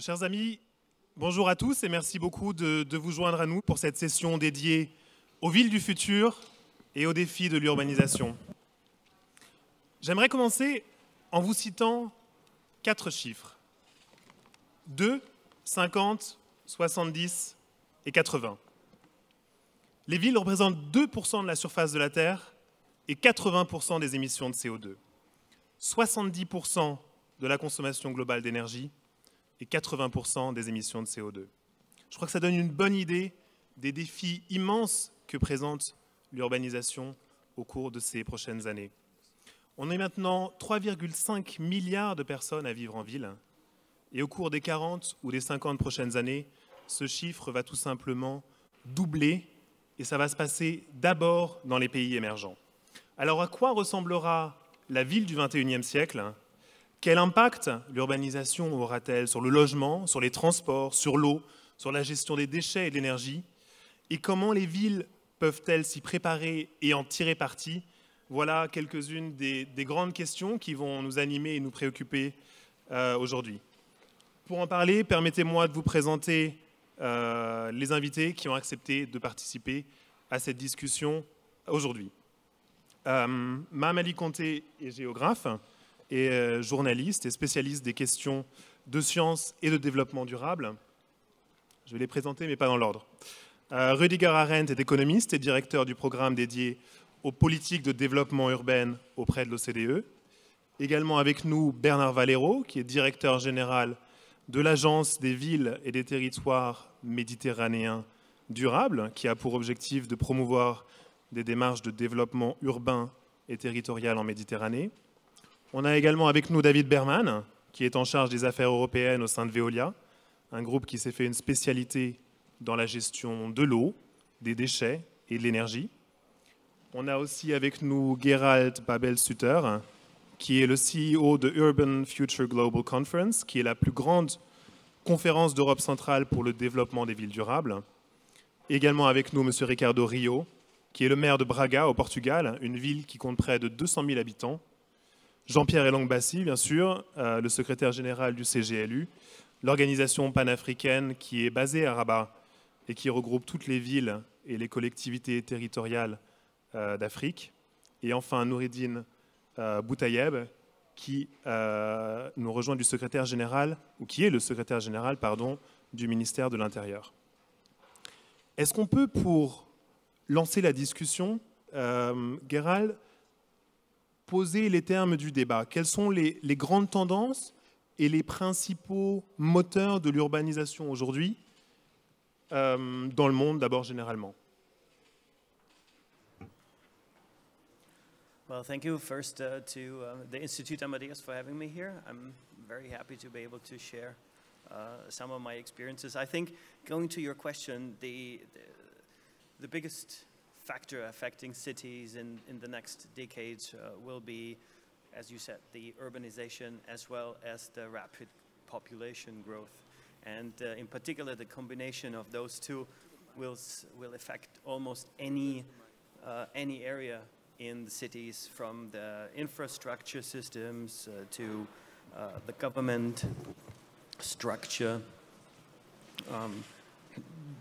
Chers amis, bonjour à tous et merci beaucoup de vous joindre à nous pour cette session dédiée aux villes du futur et aux défis de l'urbanisation. J'aimerais commencer en vous citant 4 chiffres. 2, 50, 70 et 80. Les villes représentent 2% de la surface de la Terre et 80% des émissions de CO2, 70% de la consommation globale d'énergie et 80% des émissions de CO2. Je crois que ça donne une bonne idée des défis immenses que présente l'urbanisation au cours de ces prochaines années. On est maintenant 3,5 milliards de personnes à vivre en ville, et au cours des 40 ou des 50 prochaines années, ce chiffre va tout simplement doubler, et ça va se passer d'abord dans les pays émergents. Alors à quoi ressemblera la ville du XXIe siècle? Quel impact l'urbanisation aura-t-elle sur le logement, sur les transports, sur l'eau, sur la gestion des déchets et de l'énergie? Et comment les villes peuvent-elles s'y préparer et en tirer parti? Voilà quelques-unes des grandes questions qui vont nous animer et nous préoccuper aujourd'hui. Pour en parler, permettez-moi de vous présenter les invités qui ont accepté de participer à cette discussion aujourd'hui. Aly Konte est géographe et journaliste et spécialiste des questions de sciences et de développement durable. Je vais les présenter, mais pas dans l'ordre. Rudiger Ahrend est économiste et directeur du programme dédié aux politiques de développement urbaine auprès de l'OCDE. Également avec nous, Bernard Valero, qui est directeur général de l'Agence des villes et des territoires méditerranéens durables, qui a pour objectif de promouvoir des démarches de développement urbain et territorial en Méditerranée. On a également avec nous David Berman, qui est en charge des affaires européennes au sein de Veolia, un groupe qui s'est fait une spécialité dans la gestion de l'eau, des déchets et de l'énergie. On a aussi avec nous Gerald Babel-Sutter, qui est le CEO de Urban Future Global Conference, qui est la plus grande conférence d'Europe centrale pour le développement des villes durables. Également avec nous, M. Ricardo Rio, qui est le maire de Braga, au Portugal, une ville qui compte près de 200 000 habitants. Jean-Pierre Elong Mbassi, bien sûr, le secrétaire général du CGLU, l'organisation panafricaine qui est basée à Rabat et qui regroupe toutes les villes et les collectivités territoriales d'Afrique. Et enfin, Noureddine Boutayeb, qui nous rejoint du secrétaire général, ou qui est le secrétaire général, pardon, du ministère de l'Intérieur. Est-ce qu'on peut, pour lancer la discussion, Gerald, poser les termes du débat? Quelles sont les grandes tendances et les principaux moteurs de l'urbanisation aujourd'hui dans le monde, d'abord généralement? Well, thank you first to the Institut Amadeus for having me here. I'm very happy to be able to share some of my experiences. I think, going to your question, the biggest factor affecting cities in the next decades will be, as you said, the urbanization as well as the rapid population growth. And in particular, the combination of those two will affect almost any area in the cities, from the infrastructure systems to the government structure,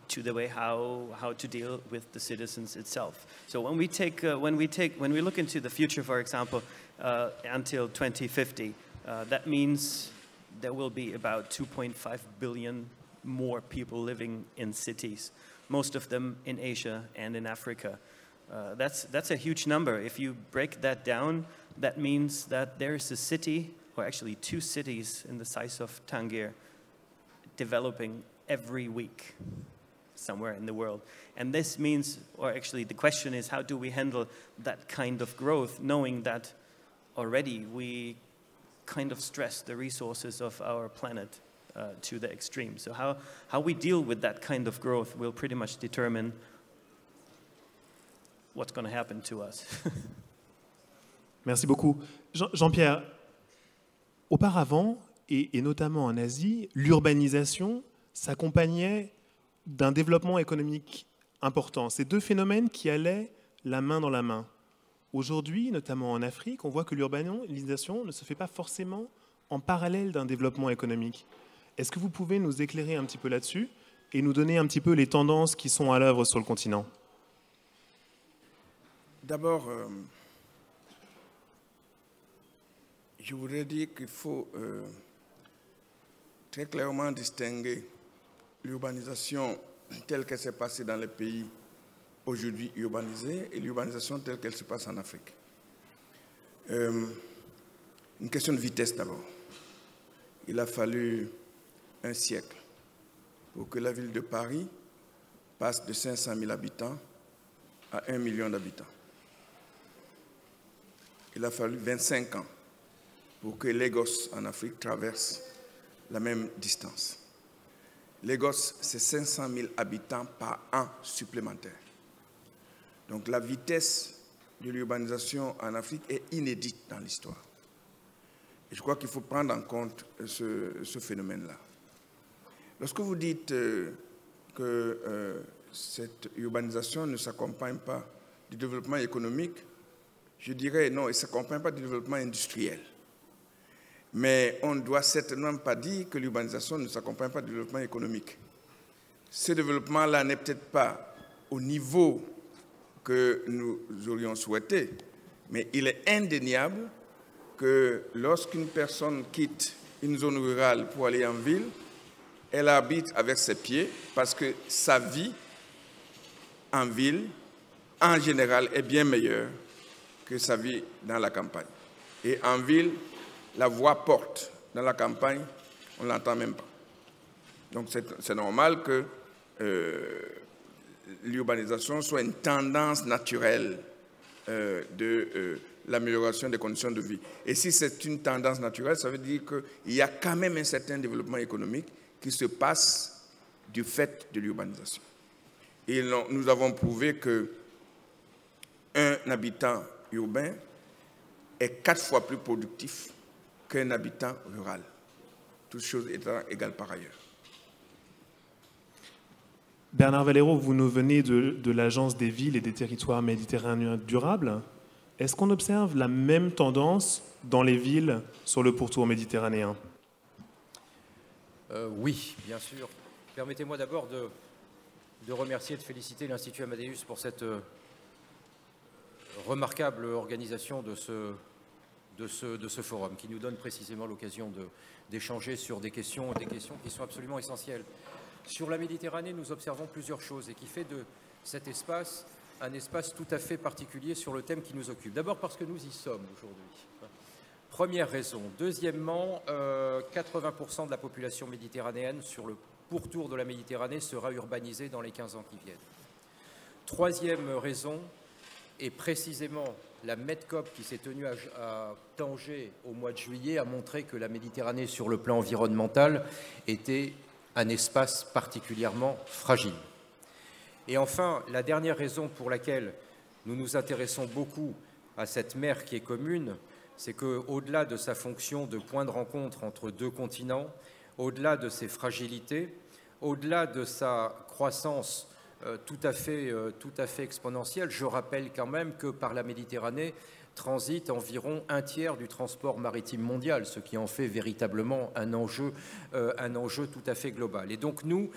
to the way how to deal with the citizens itself. So when we look into the future, for example, until 2050, that means there will be about 2.5 billion more people living in cities, most of them in Asia and in Africa. That's a huge number. If you break that down, that means that there is a city, or actually 2 cities in the size of Tangier, developing every week somewhere in the world. And this means, or actually the question is, how do we handle that kind of growth, knowing that already we kind of stress the resources of our planet to the extreme? So how we deal with that kind of growth will pretty much determine what's going to happen to us. Merci beaucoup. Jean-Pierre, auparavant, et notamment en Asie, l'urbanisation s'accompagnait d'un développement économique important. Ces 2 phénomènes qui allaient la main dans la main. Aujourd'hui, notamment en Afrique, on voit que l'urbanisation ne se fait pas forcément en parallèle d'un développement économique. Est-ce que vous pouvez nous éclairer un petit peu là-dessus et nous donner un petit peu les tendances qui sont à l'œuvre sur le continent? D'abord, je voudrais dire qu'il faut très clairement distinguer l'urbanisation telle qu'elle s'est passée dans les pays aujourd'hui urbanisés et l'urbanisation telle qu'elle se passe en Afrique. Une question de vitesse d'abord. Il a fallu un siècle pour que la ville de Paris passe de 500 000 habitants à 1 million d'habitants. Il a fallu 25 ans pour que Lagos en Afrique traverse la même distance. Lagos, c'est 500 000 habitants par an supplémentaires. Donc la vitesse de l'urbanisation en Afrique est inédite dans l'histoire. Et je crois qu'il faut prendre en compte ce phénomène-là. Lorsque vous dites que cette urbanisation ne s'accompagne pas du développement économique, je dirais non, elle ne s'accompagne pas du développement industriel. Mais on ne doit certainement pas dire que l'urbanisation ne s'accompagne pas du développement économique. Ce développement-là n'est peut-être pas au niveau que nous aurions souhaité, mais il est indéniable que lorsqu'une personne quitte une zone rurale pour aller en ville, elle habite avec ses pieds parce que sa vie en ville, en général, est bien meilleure que sa vie dans la campagne. Et en ville, la voix porte. Dans la campagne, on ne l'entend même pas. Donc c'est normal que l'urbanisation soit une tendance naturelle de l'amélioration des conditions de vie. Et si c'est une tendance naturelle, ça veut dire qu'il y a quand même un certain développement économique qui se passe du fait de l'urbanisation. Et nous avons prouvé qu'un habitant urbain est 4 fois plus productif qu'un habitant rural, toutes choses étant égales par ailleurs. Bernard Valero, vous nous venez de l'Agence des villes et des territoires méditerranéens durables. Est-ce qu'on observe la même tendance dans les villes sur le pourtour méditerranéen? Oui, bien sûr. Permettez-moi d'abord de remercier et de féliciter l'Institut Amadeus pour cette remarquable organisation de ce forum qui nous donne précisément l'occasion d'échanger sur des questions qui sont absolument essentielles. Sur la Méditerranée, nous observons plusieurs choses et qui fait de cet espace un espace tout à fait particulier sur le thème qui nous occupe. D'abord parce que nous y sommes aujourd'hui. Première raison. Deuxièmement, 80% de la population méditerranéenne sur le pourtour de la Méditerranée sera urbanisée dans les 15 ans qui viennent. Troisième raison, et précisément la MEDCOP qui s'est tenue à Tangier au mois de juillet a montré que la Méditerranée sur le plan environnemental était un espace particulièrement fragile. Et enfin, la dernière raison pour laquelle nous nous intéressons beaucoup à cette mer qui est commune, c'est qu'au-delà de sa fonction de point de rencontre entre deux continents, au-delà de ses fragilités, au-delà de sa croissance tout à fait exponentielle, je rappelle quand même que par la Méditerranée transite environ 1/3 du transport maritime mondial, ce qui en fait véritablement un enjeu tout à fait global. Et donc nous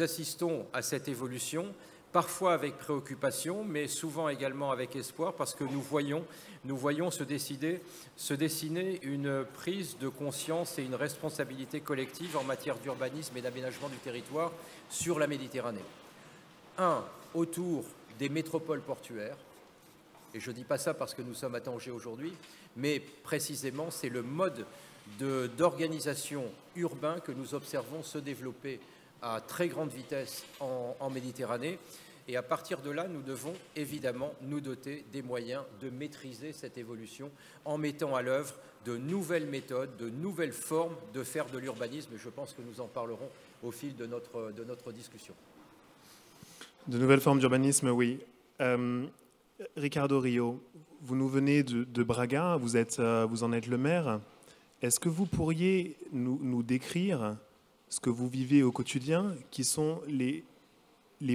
assistons à cette évolution, parfois avec préoccupation, mais souvent également avec espoir, parce que nous voyons se dessiner une prise de conscience et une responsabilité collective en matière d'urbanisme et d'aménagement du territoire sur la Méditerranée. Un, autour des métropoles portuaires, et je ne dis pas ça parce que nous sommes à Tanger aujourd'hui, mais précisément c'est le mode d'organisation urbain que nous observons se développer à très grande vitesse en Méditerranée. Et à partir de là, nous devons évidemment nous doter des moyens de maîtriser cette évolution en mettant à l'œuvre de nouvelles méthodes, de nouvelles formes de faire de l'urbanisme. Et je pense que nous en parlerons au fil de notre discussion. De nouvelles formes d'urbanisme, oui. Ricardo Rio, vous nous venez de Braga, vous en êtes le maire. Est-ce que vous pourriez nous décrire ce que vous vivez au quotidien, qui sont les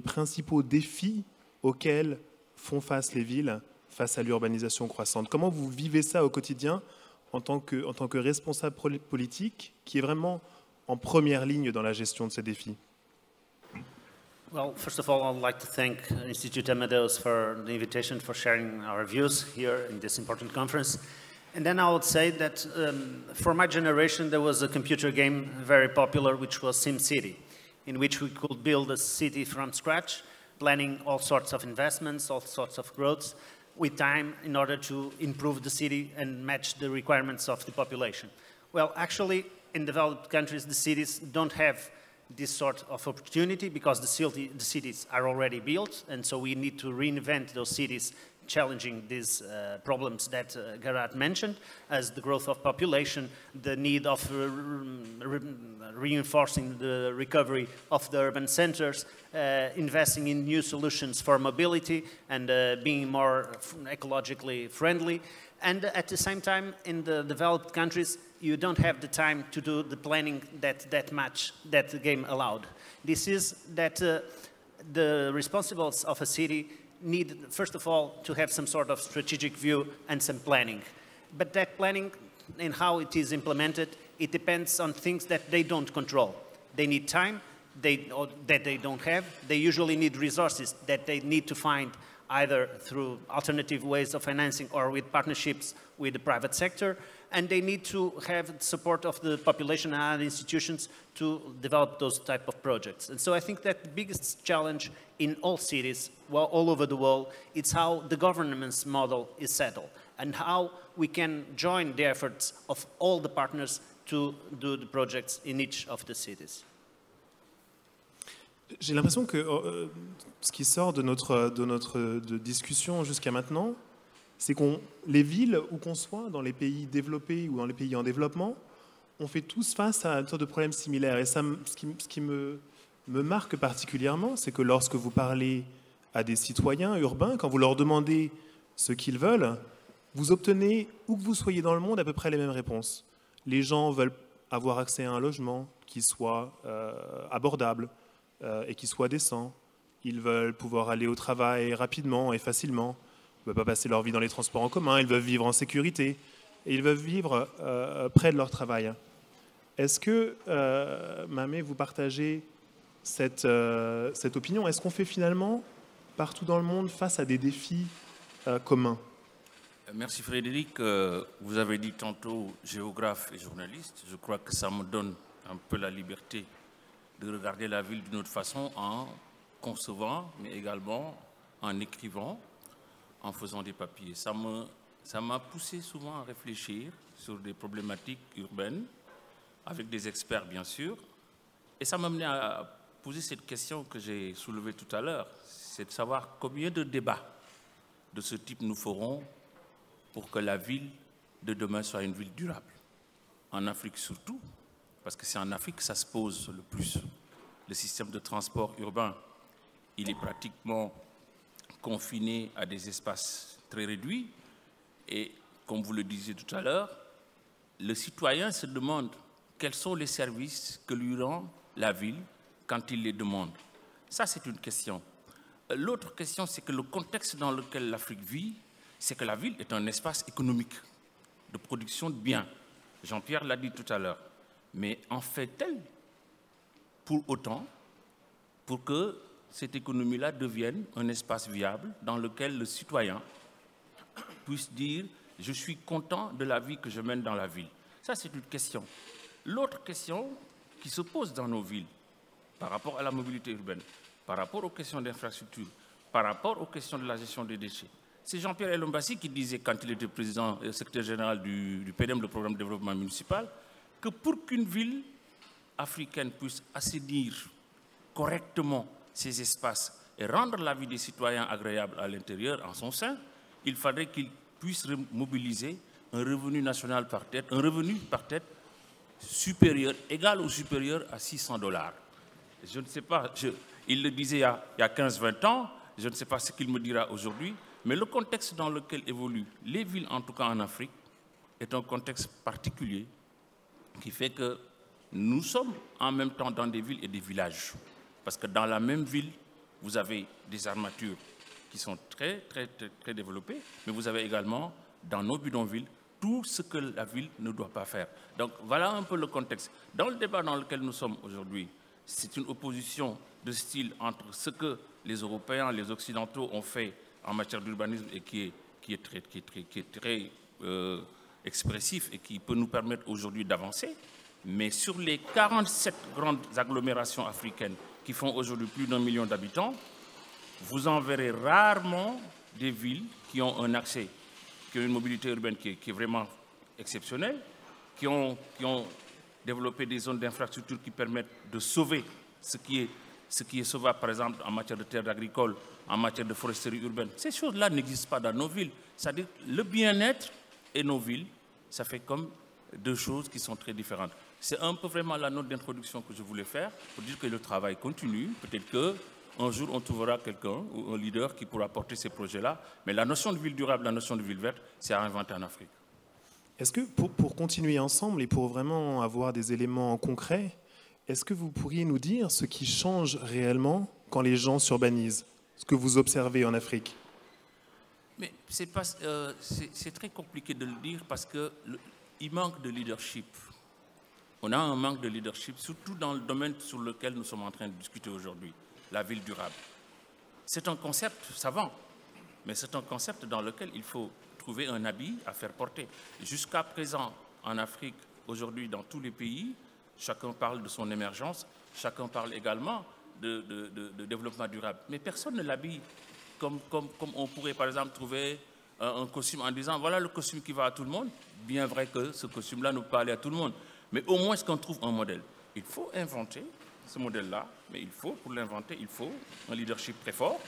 principaux défis auxquels font face les villes face à l'urbanisation croissante? Comment vous vivez ça au quotidien en tant que responsable politique qui est vraiment en première ligne dans la gestion de ces défis? Well, first of all, I'd like to thank Institut Amadeus for the invitation, for sharing our views here in this important conference. And then I would say that for my generation, there was a computer game very popular, which was SimCity, in which we could build a city from scratch, planning all sorts of investments, all sorts of growths, with time in order to improve the city and match the requirements of the population. Well, actually, in developed countries, the cities don't have this sort of opportunity because the cities are already built, and so we need to reinvent those cities, challenging these problems that Gerard mentioned, as the growth of population, the need of reinforcing the recovery of the urban centers, investing in new solutions for mobility, and being more ecologically friendly. And at the same time, in the developed countries, you don't have the time to do the planning that the game allowed. This is that the responsibles of a city need, first of all, to have some sort of strategic view and some planning. But that planning and how it is implemented, it depends on things that they don't control. They need time that they don't have. They usually need resources that they need to find either through alternative ways of financing or with partnerships with the private sector. And they need to have the support of the population and institutions to develop those type of projects. And so I think that the biggest challenge in all cities, well, all over the world, it's how the governance model is settled and how we can join the efforts of all the partners to do the projects in each of the cities. J'ai l'impression que ce qui sort de notre discussion jusqu'à maintenant, c'est qu'on, les villes, où qu'on soit, dans les pays développés ou dans les pays en développement, on fait tous face à un tas de problèmes similaires. Et ça, ce qui me marque particulièrement, c'est que lorsque vous parlez à des citoyens urbains, quand vous leur demandez ce qu'ils veulent, vous obtenez, où que vous soyez dans le monde, à peu près les mêmes réponses. Les gens veulent avoir accès à un logement qui soit abordable, et qui soit décent. Ils veulent pouvoir aller au travail rapidement et facilement. Ils ne veulent pas passer leur vie dans les transports en commun. Ils veulent vivre en sécurité. Et ils veulent vivre près de leur travail. Est-ce que, Mamé, vous partagez cette opinion? Est-ce qu'on fait finalement, partout dans le monde, face à des défis communs? Merci Frédéric. Vous avez dit tantôt géographe et journaliste. Je crois que ça me donne un peu la liberté de regarder la ville d'une autre façon en concevant, mais également en écrivant, en faisant des papiers. Ça m'a poussé souvent à réfléchir sur des problématiques urbaines, avec des experts bien sûr, et ça m'a amené à poser cette question que j'ai soulevée tout à l'heure, c'est de savoir combien de débats de ce type nous ferons pour que la ville de demain soit une ville durable, en Afrique surtout. Parce que c'est en Afrique que ça se pose le plus. Le système de transport urbain, il est pratiquement confiné à des espaces très réduits. Et comme vous le disiez tout à l'heure, le citoyen se demande quels sont les services que lui rend la ville quand il les demande. Ça, c'est une question. L'autre question, c'est que le contexte dans lequel l'Afrique vit, c'est que la ville est un espace économique de production de biens. Jean-Pierre l'a dit tout à l'heure. Mais en fait-elle pour autant pour que cette économie-là devienne un espace viable dans lequel le citoyen puisse dire « je suis content de la vie que je mène dans la ville ». Ça, c'est une question. L'autre question qui se pose dans nos villes par rapport à la mobilité urbaine, par rapport aux questions d'infrastructure, par rapport aux questions de la gestion des déchets, c'est Jean-Pierre Elong Mbassi qui disait quand il était président et secrétaire général du PDM, le programme de développement municipal, que pour qu'une ville africaine puisse assainir correctement ses espaces et rendre la vie des citoyens agréable à l'intérieur, en son sein, il faudrait qu'ils puissent mobiliser un revenu national par tête, un revenu par tête supérieur, égal ou supérieur à $600. Je ne sais pas, il le disait il y a 15-20 ans, je ne sais pas ce qu'il me dira aujourd'hui, mais le contexte dans lequel évoluent les villes, en tout cas en Afrique, est un contexte particulier, qui fait que nous sommes en même temps dans des villes et des villages. Parce que dans la même ville, vous avez des armatures qui sont très développées, mais vous avez également, dans nos bidonvilles, tout ce que la ville ne doit pas faire. Donc voilà un peu le contexte. Dans le débat dans lequel nous sommes aujourd'hui, c'est une opposition de style entre ce que les Européens, les Occidentaux ont fait en matière d'urbanisme et qui est très expressif et qui peut nous permettre aujourd'hui d'avancer. Mais sur les 47 grandes agglomérations africaines qui font aujourd'hui plus d'1 million d'habitants, vous en verrez rarement des villes qui ont un accès, qui ont une mobilité urbaine qui est vraiment exceptionnelle, qui ont développé des zones d'infrastructures qui permettent de sauver ce qui est sauvable, par exemple, en matière de terres agricoles, en matière de foresterie urbaine. Ces choses-là n'existent pas dans nos villes. C'est-à-dire le bien-être et nos villes, ça fait comme deux choses qui sont très différentes. C'est un peu vraiment la note d'introduction que je voulais faire pour dire que le travail continue. Peut-être qu'un jour, on trouvera quelqu'un ou un leader qui pourra porter ces projets-là. Mais la notion de ville durable, la notion de ville verte, c'est à inventer en Afrique. Est-ce que, pour continuer ensemble et pour vraiment avoir des éléments concrets, est-ce que vous pourriez nous dire ce qui change réellement quand les gens s'urbanisent, ce que vous observez en Afrique? Mais c'est très compliqué de le dire parce qu'il manque de leadership. On a un manque de leadership, surtout dans le domaine sur lequel nous sommes en train de discuter aujourd'hui, la ville durable. C'est un concept savant, mais c'est un concept dans lequel il faut trouver un habit à faire porter. Jusqu'à présent, en Afrique, aujourd'hui, dans tous les pays, chacun parle de son émergence, chacun parle également de développement durable. Mais personne ne l'habille comme on pourrait, par exemple, trouver un costume en disant « voilà le costume qui va à tout le monde ». Bien vrai que ce costume-là ne peut pas aller à tout le monde. Mais au moins, est-ce qu'on trouve un modèle? Il faut inventer ce modèle-là, mais pour l'inventer, il faut un leadership très fort.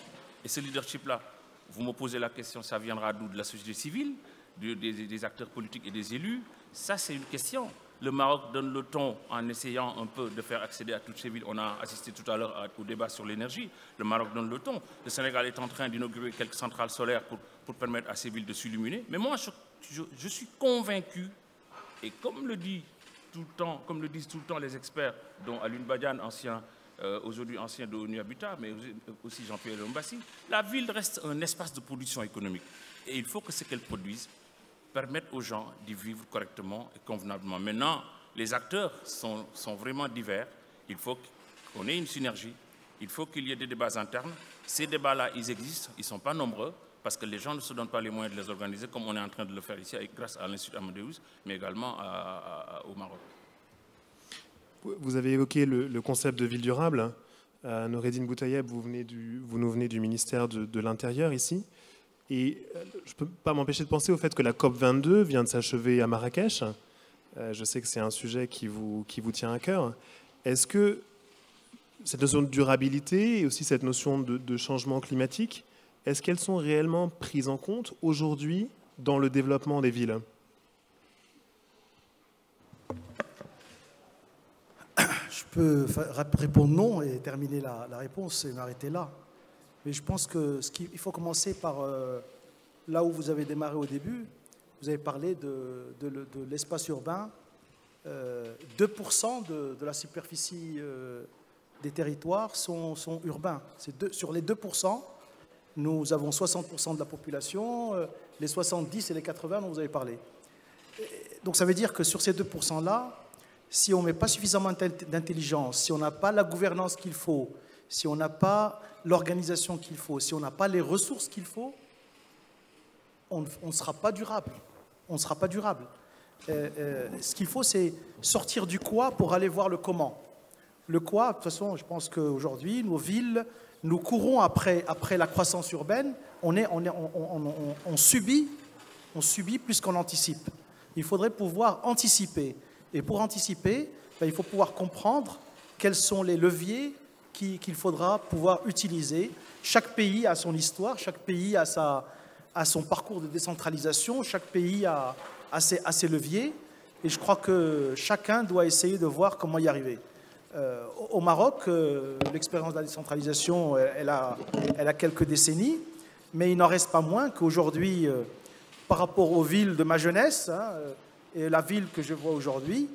Et ce leadership-là, vous me posez la question, ça viendra d'où? De la société civile, des acteurs politiques et des élus? Ça, c'est une question. Le Maroc donne le ton en essayant un peu de faire accéder à toutes ces villes. On a assisté tout à l'heure au débat sur l'énergie. Le Maroc donne le ton. Le Sénégal est en train d'inaugurer quelques centrales solaires pour permettre à ces villes de s'illuminer. Mais moi, je suis convaincu, et comme le disent tout le temps les experts, dont Aline Badian, aujourd'hui ancien de l'ONU Habitat, mais aussi Jean-Pierre Elong Mbassi, la ville reste un espace de production économique. Et il faut que ce qu'elle produise permettre aux gens d'y vivre correctement et convenablement. Maintenant, les acteurs sont vraiment divers. Il faut qu'on ait une synergie. Il faut qu'il y ait des débats internes. Ces débats-là, ils existent. Ils ne sont pas nombreux parce que les gens ne se donnent pas les moyens de les organiser comme on est en train de le faire ici grâce à l'Institut Amadeus, mais également au Maroc. Vous avez évoqué le concept de ville durable. Noureddine Boutayeb, vous nous venez du ministère de l'Intérieur ici. Et je ne peux pas m'empêcher de penser au fait que la COP22 vient de s'achever à Marrakech. Je sais que c'est un sujet qui vous tient à cœur. Est-ce que cette notion de durabilité et aussi cette notion de changement climatique, est-ce qu'elles sont réellement prises en compte aujourd'hui dans le développement des villes? Je peux répondre non et terminer la réponse et m'arrêter là. Mais je pense qu'il faut commencer par là où vous avez démarré au début. Vous avez parlé de l'espace urbain. 2% de la superficie des territoires sont urbains. Sur les 2%, nous avons 60% de la population, les 70 et les 80 dont vous avez parlé. Donc ça veut dire que sur ces 2%-là, si on ne met pas suffisamment d'intelligence, si on n'a pas la gouvernance qu'il faut, si on n'a pas l'organisation qu'il faut, si on n'a pas les ressources qu'il faut, on ne sera pas durable. On ne sera pas durable. Ce qu'il faut, c'est sortir du quoi pour aller voir le comment. Le quoi, de toute façon, je pense qu'aujourd'hui, nos villes, nous courons après la croissance urbaine. On subit plus qu'on anticipe. Il faudrait pouvoir anticiper. Et pour anticiper, il faut pouvoir comprendre quels sont les leviers qu'il faudra pouvoir utiliser. Chaque pays a son histoire, chaque pays a son parcours de décentralisation, chaque pays a ses leviers, et je crois que chacun doit essayer de voir comment y arriver. Au Maroc, l'expérience de la décentralisation, elle a quelques décennies, mais il n'en reste pas moins qu'aujourd'hui, par rapport aux villes de ma jeunesse, et la ville que je vois aujourd'hui,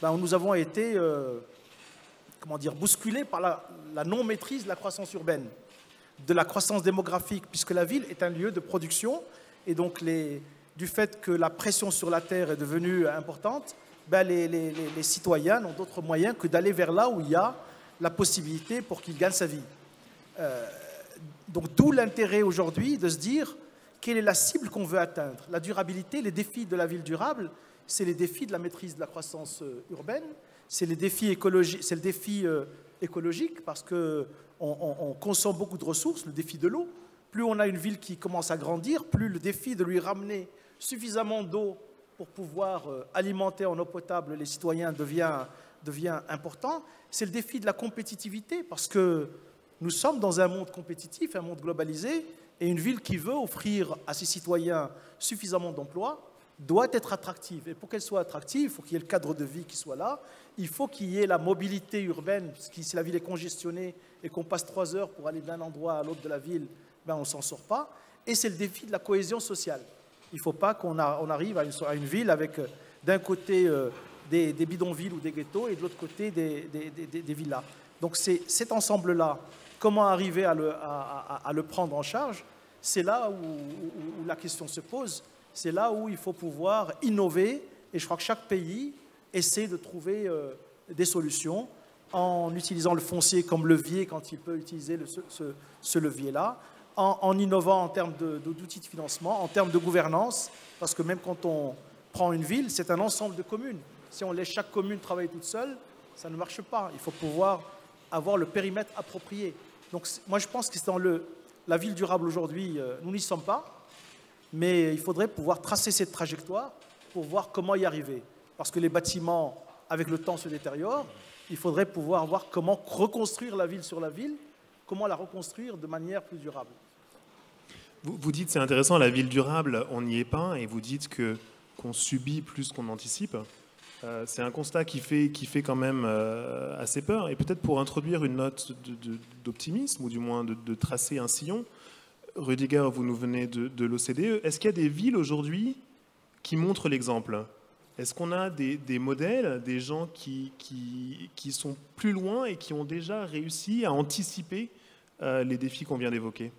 nous avons été... comment dire, bousculé par la non-maîtrise de la croissance urbaine, de la croissance démographique, puisque la ville est un lieu de production, et donc du fait que la pression sur la terre est devenue importante, ben les citoyens n'ont d'autres moyens que d'aller vers là où il y a la possibilité pour qu'il gagne sa vie. Donc d'où l'intérêt aujourd'hui de se dire quelle est la cible qu'on veut atteindre. La durabilité, les défis de la ville durable, c'est les défis de la maîtrise de la croissance urbaine, c'est le défi écologique parce qu'on consomme beaucoup de ressources, le défi de l'eau. Plus on a une ville qui commence à grandir, plus le défi de lui ramener suffisamment d'eau pour pouvoir alimenter en eau potable les citoyens devient important. C'est le défi de la compétitivité, parce que nous sommes dans un monde compétitif, un monde globalisé, et une ville qui veut offrir à ses citoyens suffisamment d'emplois doit être attractive. Et pour qu'elle soit attractive, il faut qu'il y ait le cadre de vie qui soit là, il faut qu'il y ait la mobilité urbaine, parce que si la ville est congestionnée et qu'on passe 3 heures pour aller d'un endroit à l'autre de la ville, ben on ne s'en sort pas. Et c'est le défi de la cohésion sociale. Il ne faut pas qu'on arrive à une ville avec d'un côté des bidonvilles ou des ghettos et de l'autre côté des villas. Donc cet ensemble-là, comment arriver à le prendre en charge, c'est là où la question se pose, c'est là où il faut pouvoir innover, et je crois que chaque pays essaie de trouver des solutions en utilisant le foncier comme levier quand il peut utiliser ce levier-là, en innovant en termes d'outils de financement, en termes de gouvernance, parce que même quand on prend une ville, c'est un ensemble de communes. Si on laisse chaque commune travailler toute seule, ça ne marche pas. Il faut pouvoir avoir le périmètre approprié. Donc moi je pense que c'est dans la ville durable aujourd'hui, nous n'y sommes pas, mais il faudrait pouvoir tracer cette trajectoire pour voir comment y arriver. Parce que les bâtiments, avec le temps, se détériorent. Il faudrait pouvoir voir comment reconstruire la ville sur la ville, comment la reconstruire de manière plus durable. Vous dites, c'est intéressant, la ville durable, on n'y est pas, et vous dites qu'on subit plus qu'on anticipe. C'est un constat qui fait quand même assez peur. Et peut-être pour introduire une note d'optimisme, ou du moins de tracer un sillon, Rudiger, vous nous venez de l'OCDE. Est-ce qu'il y a des villes aujourd'hui qui montrent l'exemple? Est-ce qu'on a des modèles, des gens qui sont plus loin et qui ont déjà réussi à anticiper les défis qu'on vient d'évoquer?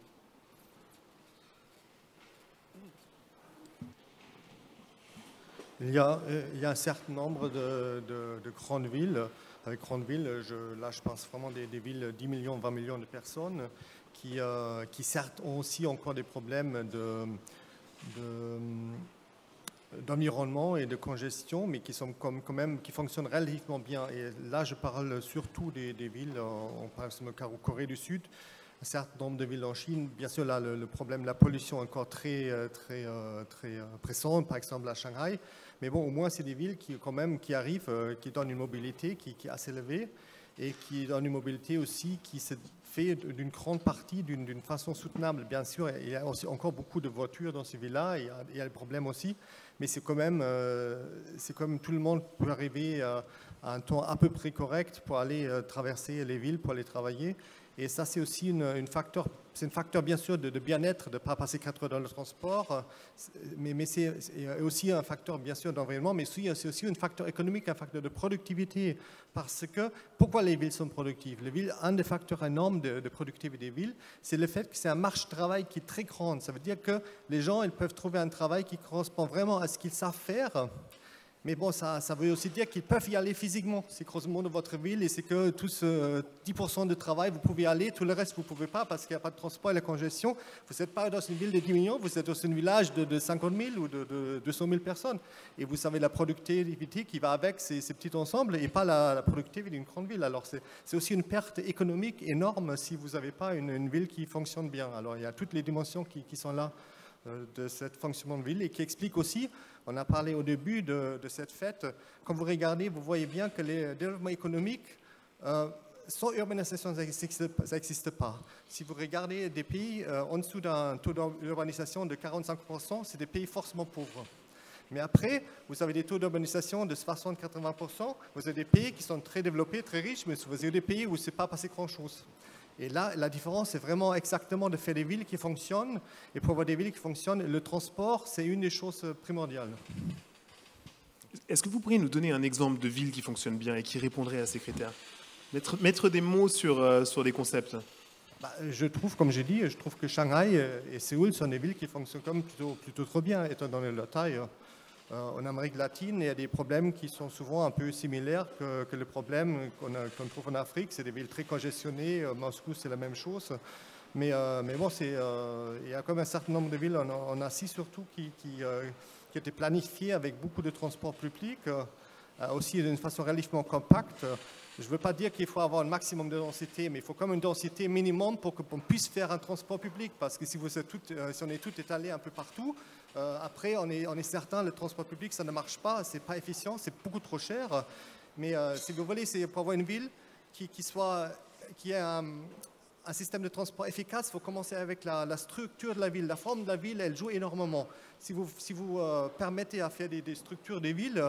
Il y a un certain nombre de grandes villes. Avec grandes villes, je pense vraiment des villes 10 millions, 20 millions de personnes qui certes ont aussi encore des problèmes d'environnement et de congestion, mais qui sont quand même qui fonctionnent relativement bien. Et là, je parle surtout des villes, on parle de Corée du Sud, un certain nombre de villes en Chine. Bien sûr, là, le problème de la pollution est encore très pressant, par exemple à Shanghai. Mais bon, au moins, c'est des villes qui arrivent, qui donnent une mobilité qui est assez élevée et qui donnent une mobilité aussi qui se fait d'une grande partie d'une façon soutenable. Bien sûr, il y a aussi encore beaucoup de voitures dans ces villes-là, il y a le problème aussi, mais c'est quand même tout le monde peut arriver à un temps à peu près correct pour aller traverser les villes, pour aller travailler. Et ça, c'est aussi un facteur bien sûr de bien-être, de ne pas passer 4 heures dans le transport, mais c'est aussi un facteur bien sûr d'environnement, mais c'est aussi un facteur économique, un facteur de productivité. Parce que, pourquoi les villes sont productives? Un des facteurs énormes de productivité des villes, c'est le fait que c'est un marché de travail qui est très grand. Ça veut dire que les gens ils peuvent trouver un travail qui correspond vraiment à ce qu'ils savent faire. Mais bon, ça veut aussi dire qu'ils peuvent y aller physiquement. C'est grossièrement de votre ville et c'est que tous 10% de travail, vous pouvez y aller, tout le reste, vous ne pouvez pas parce qu'il n'y a pas de transport et la congestion. Vous n'êtes pas dans une ville de 10 millions, vous êtes dans un village de 50 000 ou de 200 000 personnes. Et vous savez la productivité qui va avec ces petits ensembles et pas la productivité d'une grande ville. Alors c'est aussi une perte économique énorme si vous n'avez pas une ville qui fonctionne bien. Alors il y a toutes les dimensions qui sont là de cette fonctionnement de ville et qui explique aussi, on a parlé au début de cette fête, quand vous regardez, vous voyez bien que les développements économiques, sans urbanisation, ça n'existe pas. Si vous regardez des pays en dessous d'un taux d'urbanisation de 45%, c'est des pays forcément pauvres. Mais après, vous avez des taux d'urbanisation de 60-80%, vous avez des pays qui sont très développés, très riches, mais vous avez des pays où c'est pas passé grand-chose. Et là, la différence, c'est vraiment exactement de faire des villes qui fonctionnent. Et pour avoir des villes qui fonctionnent, le transport, c'est une des choses primordiales. Est-ce que vous pourriez nous donner un exemple de ville qui fonctionne bien et qui répondrait à ces critères? Mettre des mots sur des concepts. Je trouve, comme j'ai dit, je trouve que Shanghai et Séoul sont des villes qui fonctionnent comme plutôt trop bien, étant donné leur taille. En Amérique latine, il y a des problèmes qui sont souvent un peu similaires que les problèmes qu'on trouve en Afrique. C'est des villes très congestionnées. Moscou, c'est la même chose. Mais bon, il y a comme un certain nombre de villes, en Asie surtout, qui étaient planifiées avec beaucoup de transports publics, aussi d'une façon relativement compacte. Je ne veux pas dire qu'il faut avoir un maximum de densité, mais il faut comme une densité minimum pour qu'on puisse faire un transport public. Parce que si on est tout étalé un peu partout, après on est certain que le transport public, ça ne marche pas, c'est pas efficient, c'est beaucoup trop cher. Mais si vous voulez, c'est pour avoir une ville qui ait un système de transport efficace, il faut commencer avec la structure de la ville. La forme de la ville, elle joue énormément. Si vous permettez à faire des structures des villes,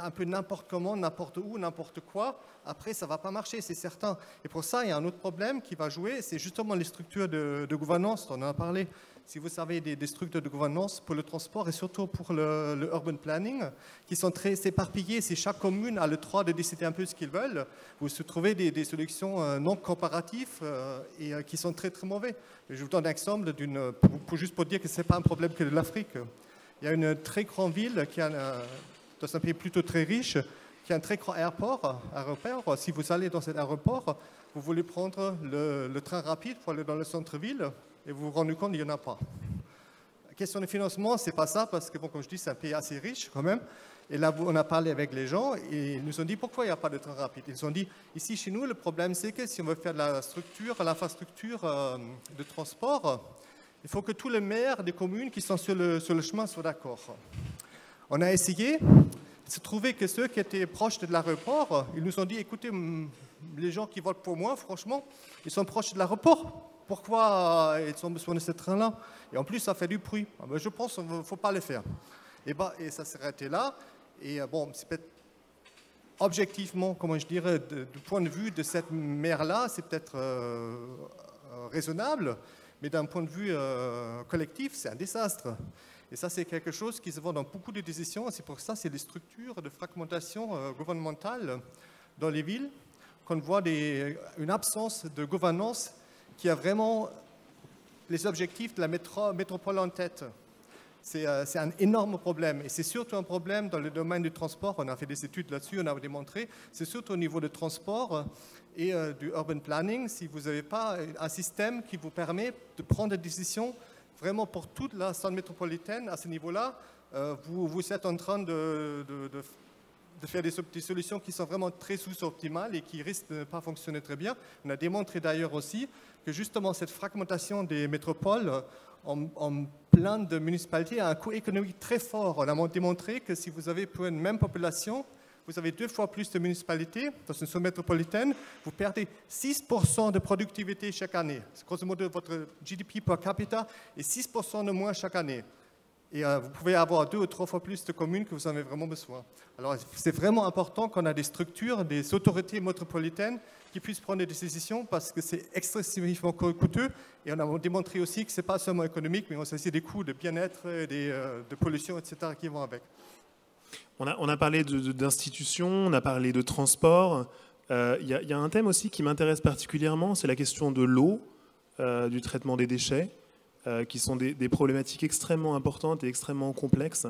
un peu n'importe comment, n'importe où, n'importe quoi, après ça ne va pas marcher, c'est certain. Et pour ça, il y a un autre problème qui va jouer, c'est justement les structures de gouvernance, on en a parlé. Si vous savez, des structures de gouvernance pour le transport et surtout pour le urban planning, qui sont très éparpillées, si chaque commune a le droit de décider un peu ce qu'ils veulent, vous trouvez des solutions non comparatives et qui sont très très mauvaises. Je vous donne un exemple, juste pour dire que ce n'est pas un problème que de l'Afrique. Il y a une très grande ville qui a... C'est un pays plutôt très riche, qui a un très grand aéroport. Si vous allez dans cet aéroport, vous voulez prendre le train rapide pour aller dans le centre-ville et vous vous rendez compte qu'il n'y en a pas. La question de financement, ce n'est pas ça, parce que, bon, comme je dis, c'est un pays assez riche quand même. Et là, on a parlé avec les gens et ils nous ont dit pourquoi il n'y a pas de train rapide. Ils nous ont dit, ici chez nous, le problème, c'est que si on veut faire de l'infrastructure de transport, il faut que tous les maires des communes qui sont sur le chemin soient d'accord. On a essayé, il se trouvait que ceux qui étaient proches de l'aéroport, ils nous ont dit, écoutez, les gens qui votent pour moi, franchement, ils sont proches de l'aéroport. Pourquoi ils ont besoin de ce train-là? Et en plus, ça fait du bruit. Je pense qu'il ne faut pas le faire. Et ça s'est arrêté là. Et bon, c'est peut-être objectivement, comment je dirais, du point de vue de cette maire-là, c'est peut-être raisonnable, mais d'un point de vue collectif, c'est un désastre. Et ça, c'est quelque chose qui se voit dans beaucoup de décisions. C'est pour ça, c'est des structures de fragmentation gouvernementale dans les villes qu'on voit une absence de gouvernance qui a vraiment les objectifs de la métropole en tête. C'est un énorme problème. Et c'est surtout un problème dans le domaine du transport. On a fait des études là-dessus, on a démontré. C'est surtout au niveau du transport et du urban planning. Si vous n'avez pas un système qui vous permet de prendre des décisions vraiment pour toute la zone métropolitaine, à ce niveau-là, vous êtes en train de faire des solutions qui sont vraiment très sous-optimales et qui risquent de ne pas fonctionner très bien. On a démontré d'ailleurs aussi que justement cette fragmentation des métropoles en plein de municipalités a un coût économique très fort. On a démontré que si vous avez pour une même population, vous avez 2 fois plus de municipalités dans une zone métropolitaine, vous perdez 6% de productivité chaque année. C'est grosso modo votre GDP per capita est 6% de moins chaque année. Et vous pouvez avoir 2 ou 3 fois plus de communes que vous en avez vraiment besoin. Alors c'est vraiment important qu'on a des structures, des autorités métropolitaines qui puissent prendre des décisions parce que c'est extrêmement coûteux. Et on a démontré aussi que ce n'est pas seulement économique, mais on a aussi des coûts de bien-être, de pollution, etc. qui vont avec. On a parlé d'institutions, on a parlé de transport. Il y a un thème aussi qui m'intéresse particulièrement, c'est la question de l'eau, du traitement des déchets, qui sont des problématiques extrêmement importantes et extrêmement complexes.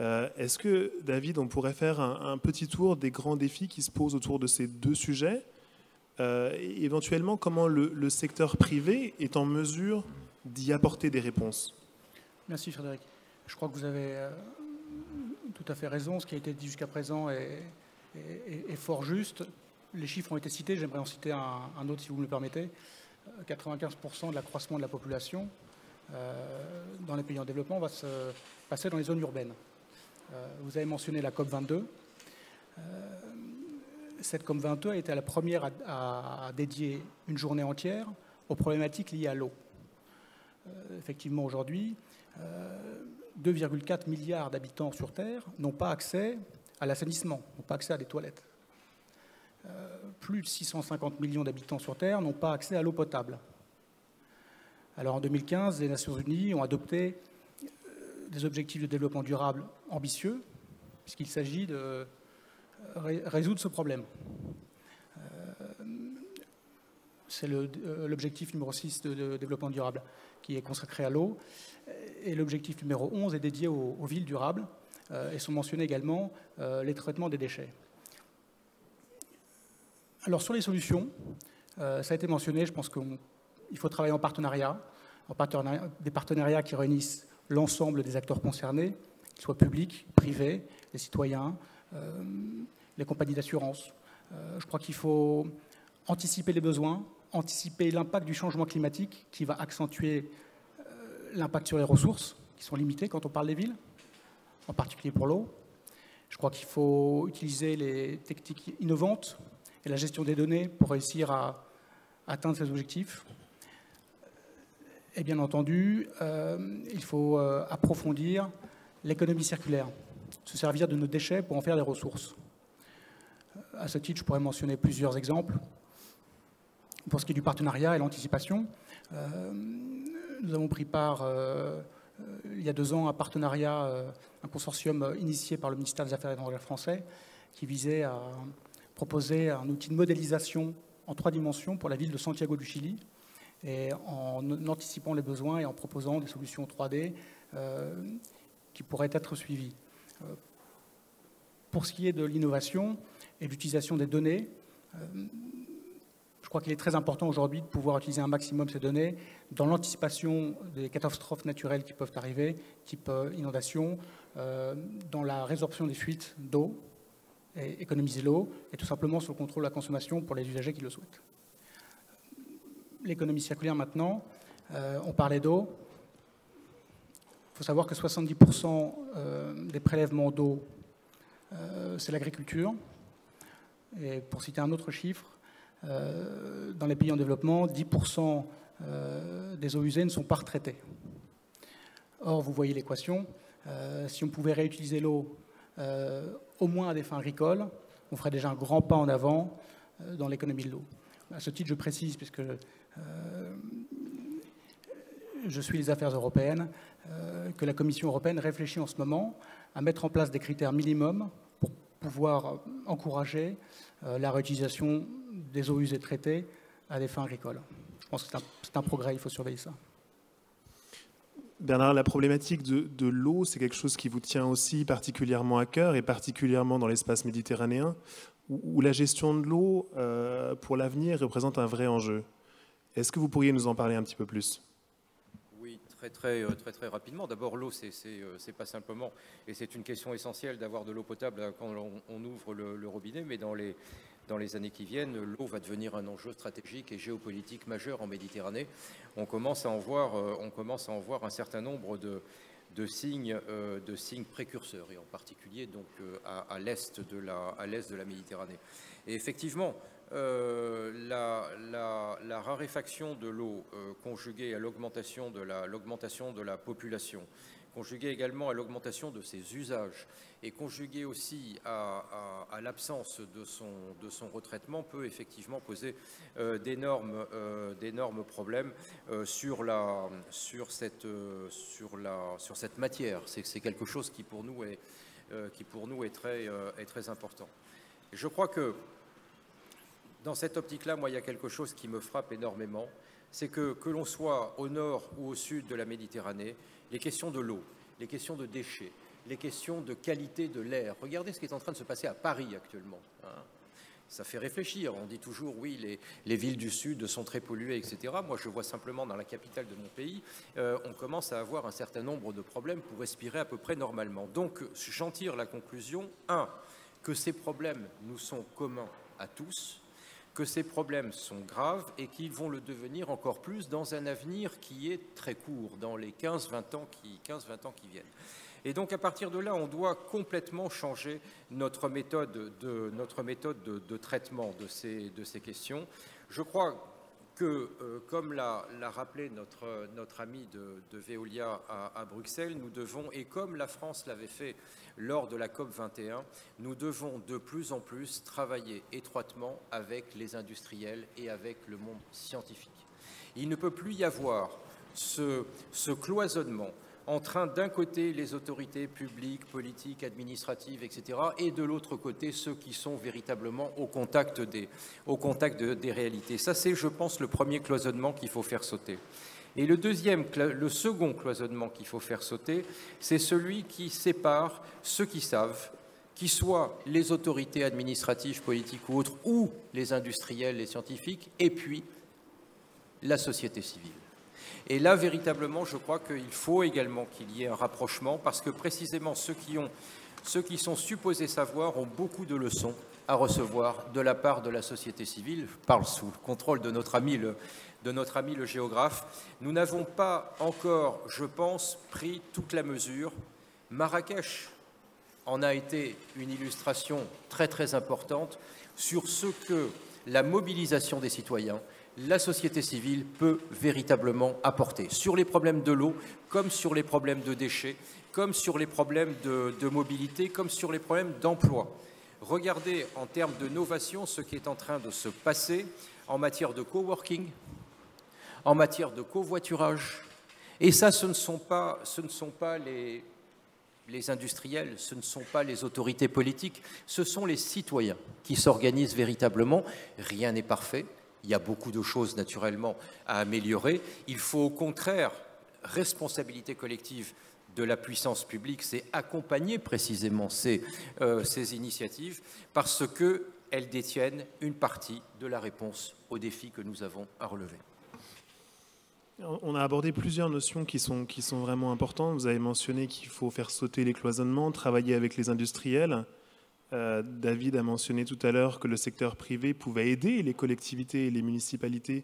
Est-ce que, David, on pourrait faire un petit tour des grands défis qui se posent autour de ces 2 sujets et éventuellement, comment le secteur privé est en mesure d'y apporter des réponses? Merci, Frédéric. Je crois que vous avez... tout à fait raison. Ce qui a été dit jusqu'à présent est fort juste. Les chiffres ont été cités. J'aimerais en citer un autre, si vous me le permettez. 95% de l'accroissement de la population dans les pays en développement va se passer dans les zones urbaines. Vous avez mentionné la COP22. Cette COP22 a été la première à dédier une journée entière aux problématiques liées à l'eau. Effectivement, aujourd'hui... 2,4 milliards d'habitants sur Terre n'ont pas accès à l'assainissement, n'ont pas accès à des toilettes. Plus de 650 millions d'habitants sur Terre n'ont pas accès à l'eau potable. Alors en 2015, les Nations Unies ont adopté des objectifs de développement durable ambitieux, puisqu'il s'agit de résoudre ce problème. C'est l'objectif numéro 6 de développement durable qui est consacré à l'eau. Et l'objectif numéro 11 est dédié aux villes durables et sont mentionnés également les traitements des déchets. Alors sur les solutions, ça a été mentionné, je pense qu'il faut travailler en partenariat, des partenariats qui réunissent l'ensemble des acteurs concernés, qu'ils soient publics, privés, les citoyens, les compagnies d'assurance. Je crois qu'il faut anticiper les besoins, anticiper l'impact du changement climatique qui va accentuer l'impact sur les ressources qui sont limitées quand on parle des villes, en particulier pour l'eau. Je crois qu'il faut utiliser les techniques innovantes et la gestion des données pour réussir à atteindre ces objectifs. Et bien entendu, il faut approfondir l'économie circulaire, se servir de nos déchets pour en faire des ressources. À ce titre, je pourrais mentionner plusieurs exemples. Pour ce qui est du partenariat et l'anticipation, nous avons pris part, il y a 2 ans, un partenariat, un consortium initié par le ministère des Affaires étrangères français, qui visait à proposer un outil de modélisation en 3 dimensions pour la ville de Santiago du Chili, et en anticipant les besoins et en proposant des solutions 3D qui pourraient être suivies. Pour ce qui est de l'innovation et l'utilisation des données, je crois qu'il est très important aujourd'hui de pouvoir utiliser un maximum ces données dans l'anticipation des catastrophes naturelles qui peuvent arriver, type inondation, dans la résorption des fuites d'eau, et économiser l'eau, et tout simplement sur le contrôle de la consommation pour les usagers qui le souhaitent. L'économie circulaire maintenant, on parlait d'eau. Il faut savoir que 70% des prélèvements d'eau, c'est l'agriculture. Et pour citer un autre chiffre, dans les pays en développement, 10% des eaux usées ne sont pas retraitées. Or, vous voyez l'équation, si on pouvait réutiliser l'eau au moins à des fins agricoles, on ferait déjà un grand pas en avant dans l'économie de l'eau. À ce titre, je précise, puisque je suis les affaires européennes, que la Commission européenne réfléchit en ce moment à mettre en place des critères minimums pour pouvoir encourager la réutilisation des eaux usées traitées à des fins agricoles. Je pense que c'est un progrès, il faut surveiller ça. Bernard, la problématique de l'eau, c'est quelque chose qui vous tient aussi particulièrement à cœur, et particulièrement dans l'espace méditerranéen, où la gestion de l'eau pour l'avenir représente un vrai enjeu. Est-ce que vous pourriez nous en parler un petit peu plus? Oui, très rapidement. D'abord, l'eau, c'est pas simplement, et c'est une question essentielle d'avoir de l'eau potable quand on ouvre le robinet, mais dans les années qui viennent, l'eau va devenir un enjeu stratégique et géopolitique majeur en Méditerranée. On commence à en voir un certain nombre de signes précurseurs, et en particulier donc à l'est de la Méditerranée. Et effectivement, la raréfaction de l'eau conjuguée à l'augmentation de la population, conjuguée également à l'augmentation de ses usages et conjuguée aussi à l'absence de son retraitement peut effectivement poser d'énormes problèmes sur cette matière. C'est quelque chose qui pour nous est très important. Et je crois que dans cette optique-là, moi, il y a quelque chose qui me frappe énormément, c'est que l'on soit au nord ou au sud de la Méditerranée, les questions de l'eau, les questions de déchets, les questions de qualité de l'air. Regardez ce qui est en train de se passer à Paris actuellement. Hein. Ça fait réfléchir. On dit toujours, oui, les villes du Sud sont très polluées, etc. Moi, je vois simplement dans la capitale de mon pays, on commence à avoir un certain nombre de problèmes pour respirer à peu près normalement. Donc, j'en tire la conclusion, 1, que ces problèmes nous sont communs à tous, que ces problèmes sont graves et qu'ils vont le devenir encore plus dans un avenir qui est très court, dans les 15-20 ans qui viennent. Et donc à partir de là, on doit complètement changer notre méthode de traitement de ces questions. Je crois que, comme l'a rappelé notre ami de Veolia à Bruxelles, nous devons, et comme la France l'avait fait lors de la COP21, nous devons de plus en plus travailler étroitement avec les industriels et avec le monde scientifique. Il ne peut plus y avoir ce cloisonnement en train d'un côté les autorités publiques, politiques, administratives, etc. et de l'autre côté ceux qui sont véritablement au contact des réalités. Ça c'est, je pense, le premier cloisonnement qu'il faut faire sauter. Et le second cloisonnement qu'il faut faire sauter, c'est celui qui sépare ceux qui savent, qui soient les autorités administratives, politiques ou autres, ou les industriels, les scientifiques, et puis la société civile. Et là, véritablement, je crois qu'il faut également qu'il y ait un rapprochement, parce que précisément ceux qui sont supposés savoir ont beaucoup de leçons à recevoir de la part de la société civile. Je parle sous le contrôle de notre ami le géographe. Nous n'avons pas encore, je pense, pris toute la mesure. Marrakech en a été une illustration très très importante sur ce que la mobilisation des citoyens, la société civile peut véritablement apporter sur les problèmes de l'eau, comme sur les problèmes de déchets, comme sur les problèmes de mobilité, comme sur les problèmes d'emploi. Regardez en termes de novation ce qui est en train de se passer en matière de coworking, en matière de covoiturage. Et ça, ce ne sont pas les industriels, ce ne sont pas les autorités politiques, ce sont les citoyens qui s'organisent véritablement. Rien n'est parfait. Il y a beaucoup de choses, naturellement, à améliorer. Il faut, au contraire, responsabilité collective de la puissance publique, c'est accompagner précisément ces initiatives, parce qu'elles détiennent une partie de la réponse aux défis que nous avons à relever. On a abordé plusieurs notions qui sont vraiment importantes. Vous avez mentionné qu'il faut faire sauter les cloisonnements, travailler avec les industriels. David a mentionné tout à l'heure que le secteur privé pouvait aider les collectivités et les municipalités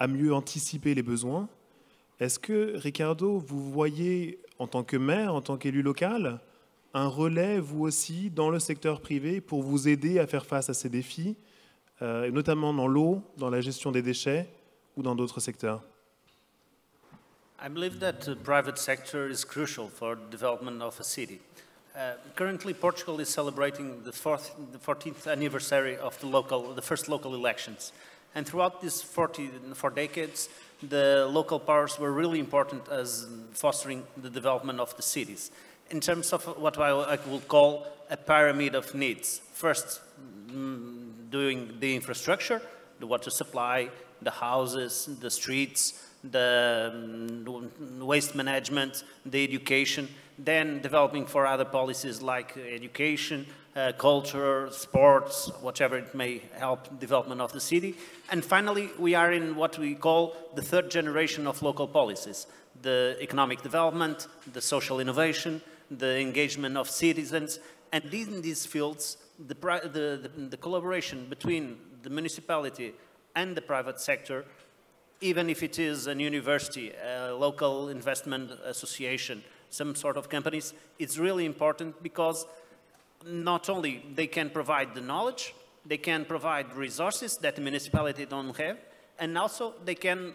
à mieux anticiper les besoins. Est-ce que, Ricardo, vous voyez, en tant que maire, en tant qu'élu local, un relais, vous aussi, dans le secteur privé pour vous aider à faire face à ces défis, notamment dans l'eau, dans la gestion des déchets ou dans d'autres secteurs? I believe that the private sector is crucial for the development of a city. Currently, Portugal is celebrating the 14th anniversary of the first local elections. And throughout these four decades, the local powers were really important as fostering the development of the cities. In terms of what I would call a pyramid of needs. First, doing the infrastructure, the water supply, the houses, the streets, the waste management, the education, then developing for other policies like education, culture, sports, whatever it may help development of the city. And finally, we are in what we call the third generation of local policies, the economic development, the social innovation, the engagement of citizens. And in these fields, the collaboration between the municipality and the private sector, even if it is a university, a local investment association, some sort of companies, it's really important because not only they can provide the knowledge, they can provide resources that the municipality don't have, and also they can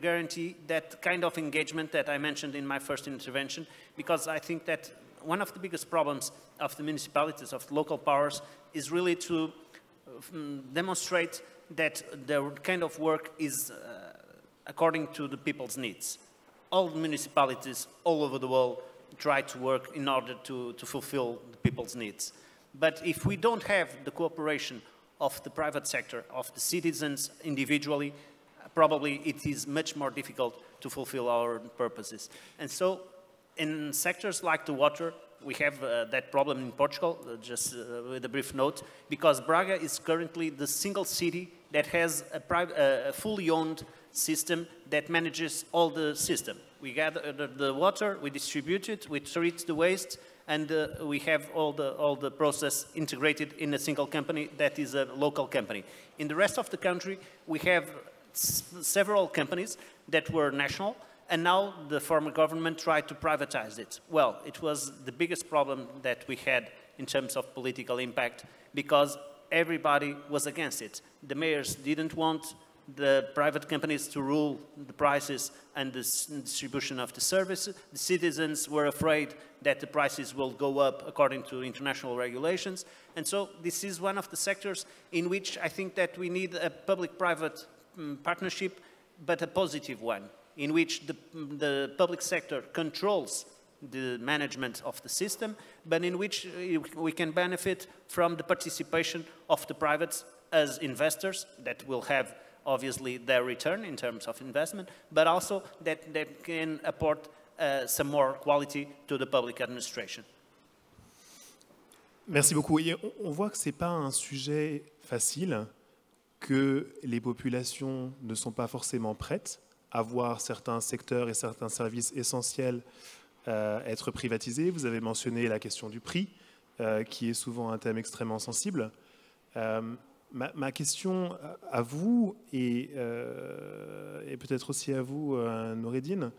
guarantee that kind of engagement that I mentioned in my first intervention, because I think that one of the biggest problems of the municipalities, of local powers, is really to demonstrate that their kind of work is according to the people's needs. All municipalities all over the world try to work in order to fulfill the people's needs. But if we don't have the cooperation of the private sector, of the citizens individually, probably it is much more difficult to fulfill our purposes. And so in sectors like the water, we have that problem in Portugal, with a brief note, because Braga is currently the single city that has a fully owned system that manages all the system. We gather the water, we distribute it, we treat the waste, and we have all the process integrated in a single company that is a local company. In the rest of the country, we have several companies that were national, and now the former government tried to privatize it. Well, it was the biggest problem that we had in terms of political impact, because everybody was against it. The mayors didn't want the private companies to rule the prices and the distribution of the services. The citizens were afraid that the prices will go up according to international regulations. And so this is one of the sectors in which I think that we need a public-private partnership, but a positive one. in which the public sector controls the management of the system, but in which we can benefit from the participation of the privates as investors that will have obviously their return in terms of investment, but also that they can apport some more quality to the public administration. Merci beaucoup. Et on voit que ce n'est pas un sujet facile, que les populations ne sont pas forcément prêtes à voir certains secteurs et certains services essentiels être privatisés. Vous avez mentionné la question du prix, qui est souvent un thème extrêmement sensible. Ma question à vous, et peut-être aussi à vous, Noureddine,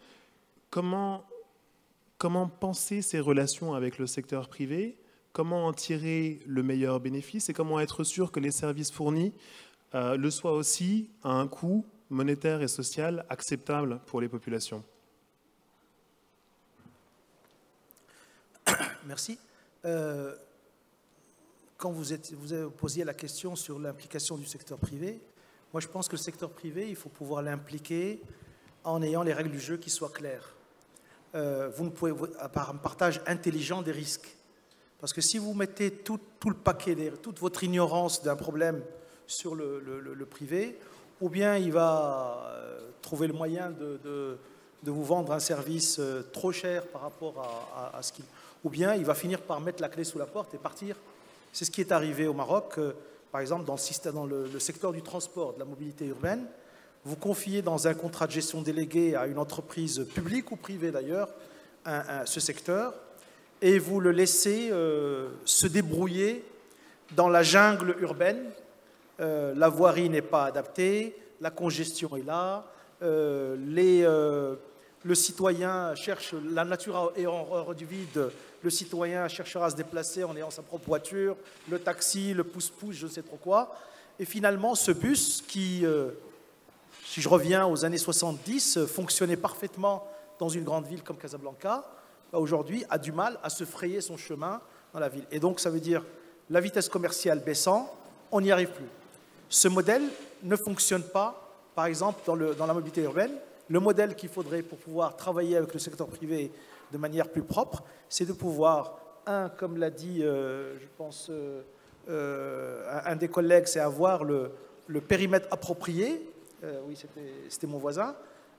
comment penser ces relations avec le secteur privé? Comment en tirer le meilleur bénéfice et comment être sûr que les services fournis le soient aussi à un coût monétaire et social acceptable pour les populations? Merci. Quand vous posiez la question sur l'implication du secteur privé, moi je pense que le secteur privé, il faut pouvoir l'impliquer en ayant les règles du jeu qui soient claires. Vous ne pouvez par un partage intelligent des risques. Parce que si vous mettez tout le paquet, toute votre ignorance d'un problème sur le privé, ou bien il va trouver le moyen de vous vendre un service trop cher par rapport à ce qu'il... Ou bien il va finir par mettre la clé sous la porte et partir. C'est ce qui est arrivé au Maroc, par exemple, dans le secteur du transport, de la mobilité urbaine. Vous confiez dans un contrat de gestion délégué à une entreprise publique ou privée d'ailleurs ce secteur, et vous le laissez se débrouiller dans la jungle urbaine. La voirie n'est pas adaptée, la congestion est là, le citoyen cherche, la nature est hors du vide, le citoyen cherchera à se déplacer en ayant sa propre voiture, le taxi, le pouce-pouce, je ne sais trop quoi. Et finalement, ce bus qui, si je reviens aux années 70, fonctionnait parfaitement dans une grande ville comme Casablanca, aujourd'hui a du mal à se frayer son chemin dans la ville. Et donc ça veut dire la vitesse commerciale baissant, on n'y arrive plus. Ce modèle ne fonctionne pas, par exemple, dans la mobilité urbaine. Le modèle qu'il faudrait pour pouvoir travailler avec le secteur privé de manière plus propre, c'est de pouvoir, comme l'a dit, je pense, un des collègues, c'est avoir le périmètre approprié. Oui, c'était mon voisin.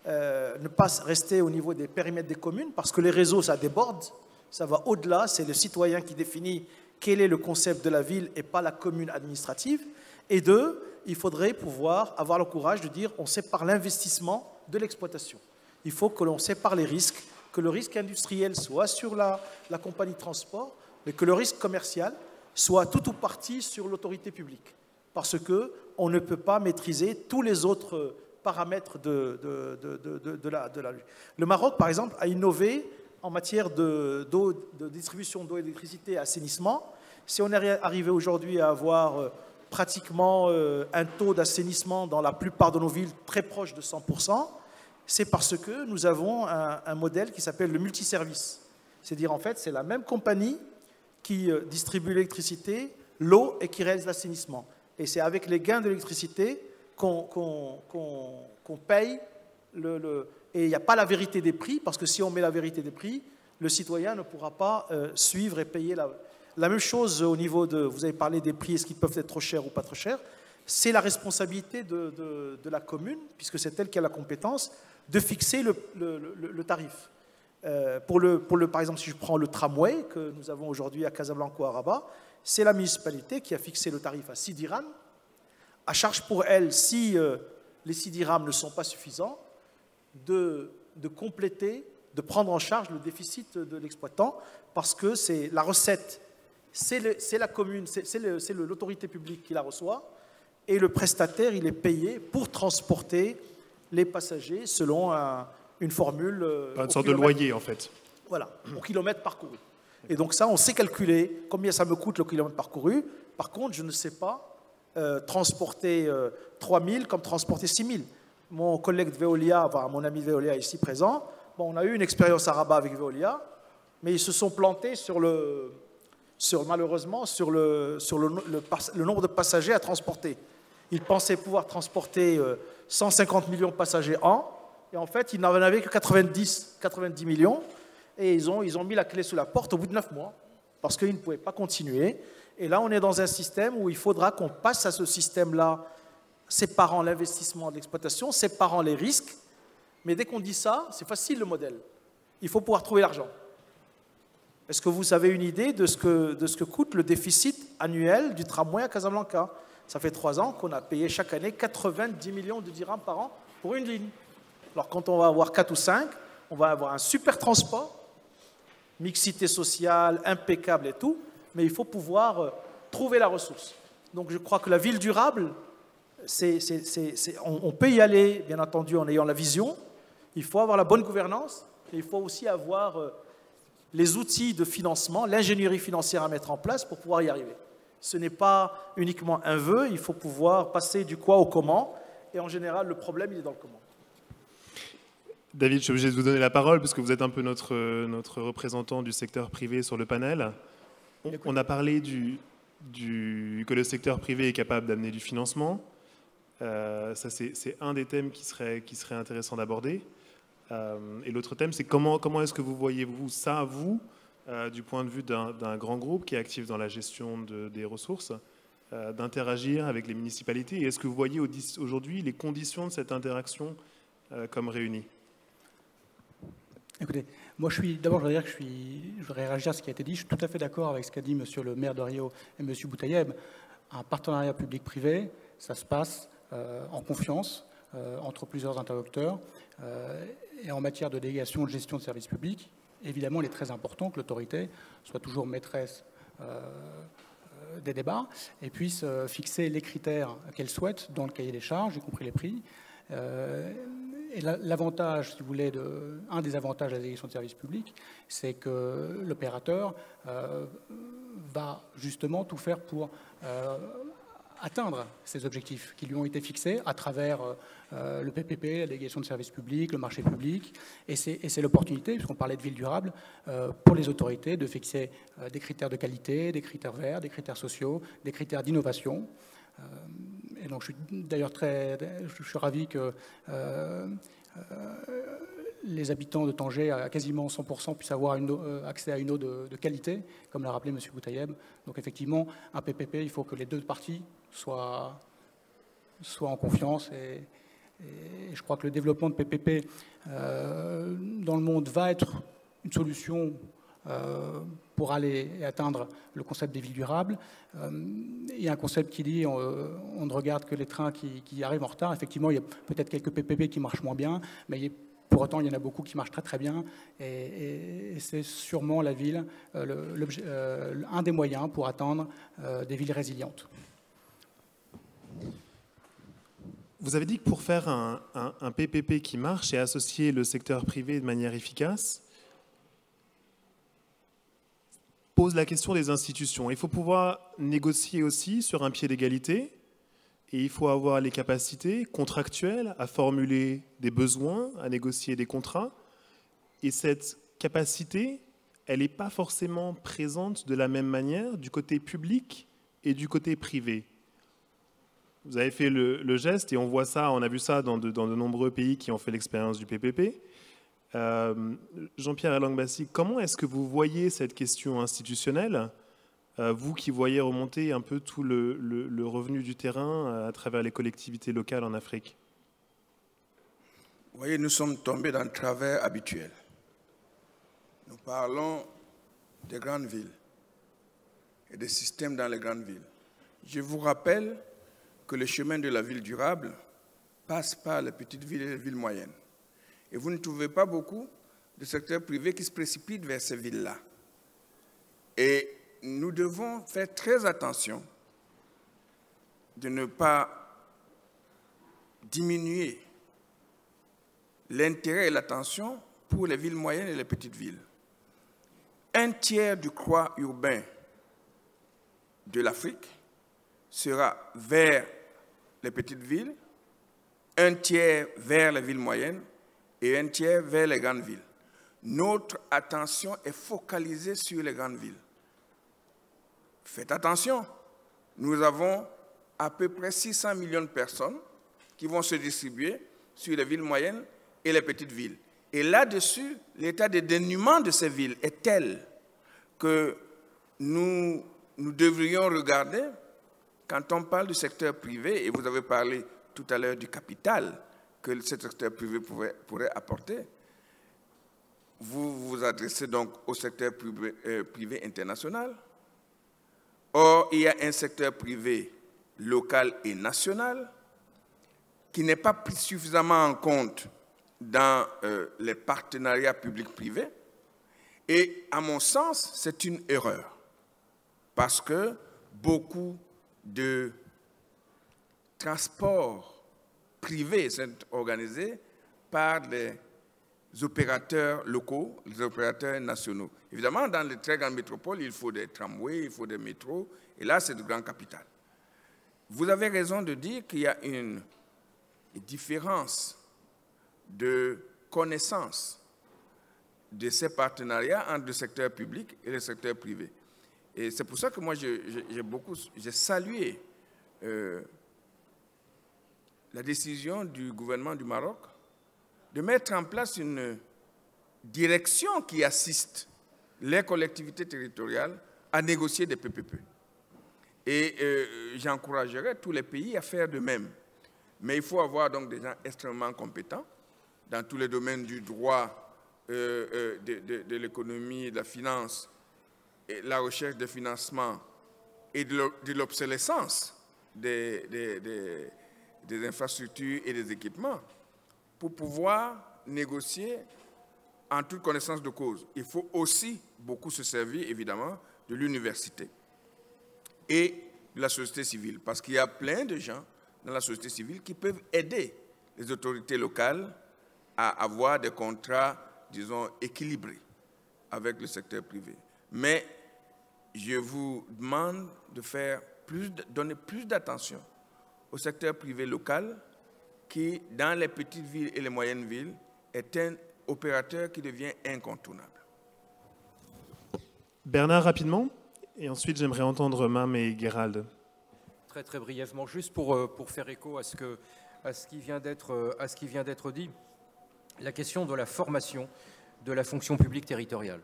Ne pas rester au niveau des périmètres des communes, parce que les réseaux, ça déborde, ça va au-delà, c'est le citoyen qui définit quel est le concept de la ville et pas la commune administrative. Et deux, il faudrait pouvoir avoir le courage de dire on sépare l'investissement de l'exploitation. Il faut que l'on sépare les risques, que le risque industriel soit sur la compagnie de transport, mais que le risque commercial soit tout ou partie sur l'autorité publique, parce qu'on ne peut pas maîtriser tous les autres paramètres de la lutte. Le Maroc, par exemple, a innové en matière de distribution d'eau, électricité, assainissement. Si on est arrivé aujourd'hui à avoir pratiquement un taux d'assainissement dans la plupart de nos villes très proche de 100%, c'est parce que nous avons un modèle qui s'appelle le multiservice. C'est-à-dire, en fait, c'est la même compagnie qui distribue l'électricité, l'eau et qui réalise l'assainissement. Et c'est avec les gains de l'électricité qu'on paye, et il n'y a pas la vérité des prix, parce que si on met la vérité des prix, le citoyen ne pourra pas suivre et payer la même chose au niveau de, vous avez parlé des prix, est-ce qu'ils peuvent être trop chers ou pas trop chers, c'est la responsabilité de la commune, puisque c'est elle qui a la compétence, de fixer le tarif. Par exemple, si je prends le tramway que nous avons aujourd'hui à Casablanca ou à Rabat, c'est la municipalité qui a fixé le tarif à 6 dirhams, à charge pour elle, si les 6 dirhams ne sont pas suffisants, de compléter, de prendre en charge le déficit de l'exploitant, parce que c'est la recette, c'est la commune, c'est l'autorité publique qui la reçoit, et le prestataire, il est payé pour transporter les passagers selon une formule... Une sorte de loyer, en fait. Voilà, au kilomètre parcouru. Et donc ça, on sait calculer combien ça me coûte le kilomètre parcouru. Par contre, je ne sais pas transporter 3000 comme transporter 6000. Mon collègue de Veolia, enfin, mon ami de Veolia ici présent, bon, on a eu une expérience à Rabat avec Veolia, mais ils se sont plantés malheureusement sur le nombre de passagers à transporter. Ils pensaient pouvoir transporter 150 millions de passagers Et en fait, ils n'en avaient que 90 millions. Et ils ont mis la clé sous la porte au bout de 9 mois. Parce qu'ils ne pouvaient pas continuer. Et là, on est dans un système où il faudra qu'on passe à ce système-là, séparant l'investissement de l'exploitation, séparant les risques. Mais dès qu'on dit ça, c'est facile le modèle. Il faut pouvoir trouver l'argent. Est-ce que vous avez une idée de ce que coûte le déficit annuel du tramway à Casablanca? Ça fait 3 ans qu'on a payé chaque année 90 millions de dirhams par an pour une ligne. Alors quand on va avoir 4 ou 5, on va avoir un super transport, mixité sociale, impeccable et tout, mais il faut pouvoir trouver la ressource. Donc je crois que la ville durable, on peut y aller, bien entendu, en ayant la vision. Il faut avoir la bonne gouvernance, mais il faut aussi avoir les outils de financement, l'ingénierie financière à mettre en place pour pouvoir y arriver. Ce n'est pas uniquement un vœu, il faut pouvoir passer du quoi au comment, et en général, le problème, il est dans le comment. David, je suis obligé de vous donner la parole, parce que vous êtes un peu notre représentant du secteur privé sur le panel. On a parlé que le secteur privé est capable d'amener du financement. Ça, c'est un des thèmes qui serait intéressant d'aborder. Et l'autre thème, c'est comment est-ce que vous voyez vous, du point de vue d'un grand groupe qui est actif dans la gestion des ressources, d'interagir avec les municipalités. Et est-ce que vous voyez aujourd'hui les conditions de cette interaction comme réunies? Écoutez, moi je voudrais réagir à ce qui a été dit. Je suis tout à fait d'accord avec ce qu'a dit M. le maire de Rio et M. Boutayeb. Un partenariat public-privé, ça se passe en confiance entre plusieurs interlocuteurs. Et en matière de délégation de gestion de services publics, évidemment, il est très important que l'autorité soit toujours maîtresse des débats et puisse fixer les critères qu'elle souhaite dans le cahier des charges, y compris les prix. Et l'avantage, si vous voulez, un des avantages de la délégation de services publics, c'est que l'opérateur va justement tout faire pour atteindre ces objectifs qui lui ont été fixés à travers le PPP, la délégation de services publics, le marché public. Et c'est l'opportunité, puisqu'on parlait de ville durable, pour les autorités de fixer des critères de qualité, des critères verts, des critères sociaux, des critères d'innovation. Et donc je suis d'ailleurs ravi que les habitants de Tangier, à quasiment 100%, puissent avoir accès à une eau de qualité, comme l'a rappelé M. Boutayeb. Donc effectivement, un PPP, il faut que les deux parties soient en confiance. Et je crois que le développement de PPP dans le monde va être une solution pour aller et atteindre le concept des villes durables. Il y a un concept qui dit on ne regarde que les trains qui arrivent en retard. Effectivement, il y a peut-être quelques PPP qui marchent moins bien, mais pour autant, il y en a beaucoup qui marchent très très bien. Et c'est sûrement la ville, un des moyens pour atteindre des villes résilientes. Vous avez dit que pour faire un PPP qui marche et associer le secteur privé de manière efficace, pose la question des institutions. Il faut pouvoir négocier aussi sur un pied d'égalité et il faut avoir les capacités contractuelles à formuler des besoins, à négocier des contrats. Et cette capacité, elle n'est pas forcément présente de la même manière du côté public et du côté privé. Vous avez fait le geste et on voit ça, on a vu ça dans de nombreux pays qui ont fait l'expérience du PPP. Jean-Pierre Elong Mbassi, comment est-ce que vous voyez cette question institutionnelle, vous qui voyez remonter un peu tout le revenu du terrain à travers les collectivités locales en Afrique? Vous voyez, nous sommes tombés dans le travers habituel. Nous parlons des grandes villes et des systèmes dans les grandes villes. Je vous rappelle que le chemin de la ville durable passe par les petites villes et les villes moyennes. Et vous ne trouvez pas beaucoup de secteurs privés qui se précipitent vers ces villes-là. Et nous devons faire très attention de ne pas diminuer l'intérêt et l'attention pour les villes moyennes et les petites villes. Un tiers du croît urbain de l'Afrique sera vers les petites villes, un tiers vers les villes moyennes, et un tiers vers les grandes villes. Notre attention est focalisée sur les grandes villes. Faites attention, nous avons à peu près 600 millions de personnes qui vont se distribuer sur les villes moyennes et les petites villes. Et là-dessus, l'état de dénuement de ces villes est tel que nous devrions regarder, quand on parle du secteur privé, et vous avez parlé tout à l'heure du capital que le secteur privé pourrait apporter, vous vous adressez donc au secteur privé international. Or, il y a un secteur privé local et national qui n'est pas pris suffisamment en compte dans les partenariats publics-privés. Et à mon sens, c'est une erreur parce que beaucoup de transports privés sont organisés par les opérateurs locaux, les opérateurs nationaux. Évidemment, dans les très grandes métropoles, il faut des tramways, il faut des métros, et là, c'est de grandes capitales. Vous avez raison de dire qu'il y a une différence de connaissance de ces partenariats entre le secteur public et le secteur privé. Et c'est pour ça que moi, j'ai salué la décision du gouvernement du Maroc de mettre en place une direction qui assiste les collectivités territoriales à négocier des PPP. Et j'encouragerais tous les pays à faire de même. Mais il faut avoir donc des gens extrêmement compétents dans tous les domaines du droit, de l'économie, de la finance, et la recherche de financement et de l'obsolescence des infrastructures et des équipements pour pouvoir négocier en toute connaissance de cause. Il faut aussi beaucoup se servir, évidemment, de l'université et de la société civile, parce qu'il y a plein de gens dans la société civile qui peuvent aider les autorités locales à avoir des contrats, disons, équilibrés avec le secteur privé. Mais je vous demande de donner plus d'attention au secteur privé local qui, dans les petites villes et les moyennes villes, est un opérateur qui devient incontournable. Bernard, rapidement, et ensuite j'aimerais entendre Mam et Gerald. Très brièvement, juste pour faire écho à ce qui vient d'être dit, la question de la formation de la fonction publique territoriale,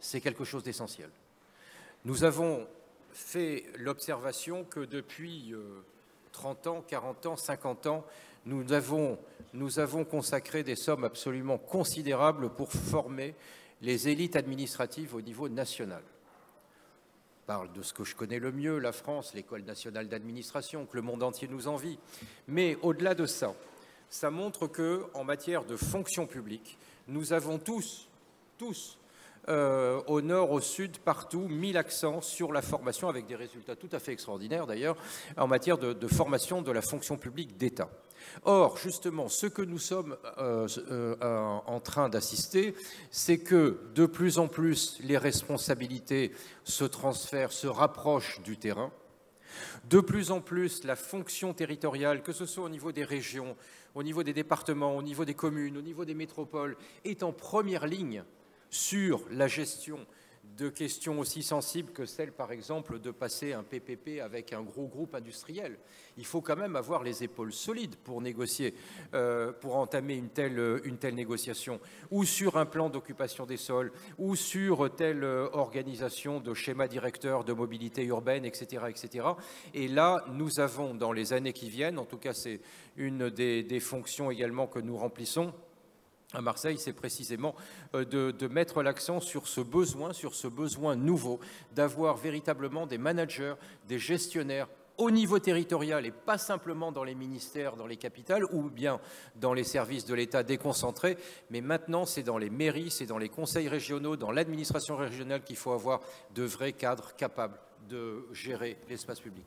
c'est quelque chose d'essentiel. Nous avons fait l'observation que depuis 30 ans, 40 ans, 50 ans, nous avons consacré des sommes absolument considérables pour former les élites administratives au niveau national. Je parle de ce que je connais le mieux, la France, l'École nationale d'administration, que le monde entier nous envie. Mais au-delà de ça, ça montre qu'en matière de fonction publique, nous avons tous, au nord, au sud, partout, mis l'accent sur la formation, avec des résultats tout à fait extraordinaires d'ailleurs, en matière de formation de la fonction publique d'État. Or, justement, ce que nous sommes en train d'assister, c'est que de plus en plus les responsabilités se transfèrent, se rapprochent du terrain. De plus en plus, la fonction territoriale, que ce soit au niveau des régions, au niveau des départements, au niveau des communes, au niveau des métropoles, est en première ligne sur la gestion de questions aussi sensibles que celle, par exemple, de passer un PPP avec un gros groupe industriel. Il faut quand même avoir les épaules solides pour négocier, pour entamer une telle négociation, ou sur un plan d'occupation des sols, ou sur telle organisation de schéma directeur de mobilité urbaine, etc., etc. Et là, nous avons, dans les années qui viennent, en tout cas c'est une des fonctions également que nous remplissons, à Marseille, c'est précisément de mettre l'accent sur ce besoin nouveau, d'avoir véritablement des managers, des gestionnaires au niveau territorial et pas simplement dans les ministères, dans les capitales ou bien dans les services de l'État déconcentrés, mais maintenant c'est dans les mairies, c'est dans les conseils régionaux, dans l'administration régionale qu'il faut avoir de vrais cadres capables de gérer l'espace public.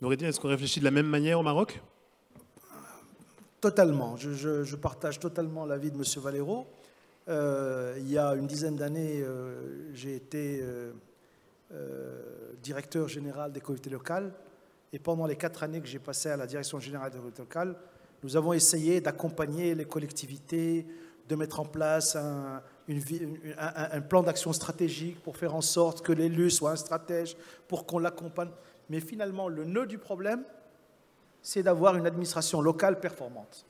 Noureddine, est-ce qu'on réfléchit de la même manière au Maroc ? Totalement. Je partage totalement l'avis de M. Valero. Il y a une dizaine d'années, j'ai été directeur général des collectivités locales. Et pendant les 4 années que j'ai passées à la direction générale des collectivités locales, nous avons essayé d'accompagner les collectivités, de mettre en place un plan d'action stratégique pour faire en sorte que l'élu soit un stratège, pour qu'on l'accompagne. Mais finalement, le nœud du problème, c'est d'avoir une administration locale performante.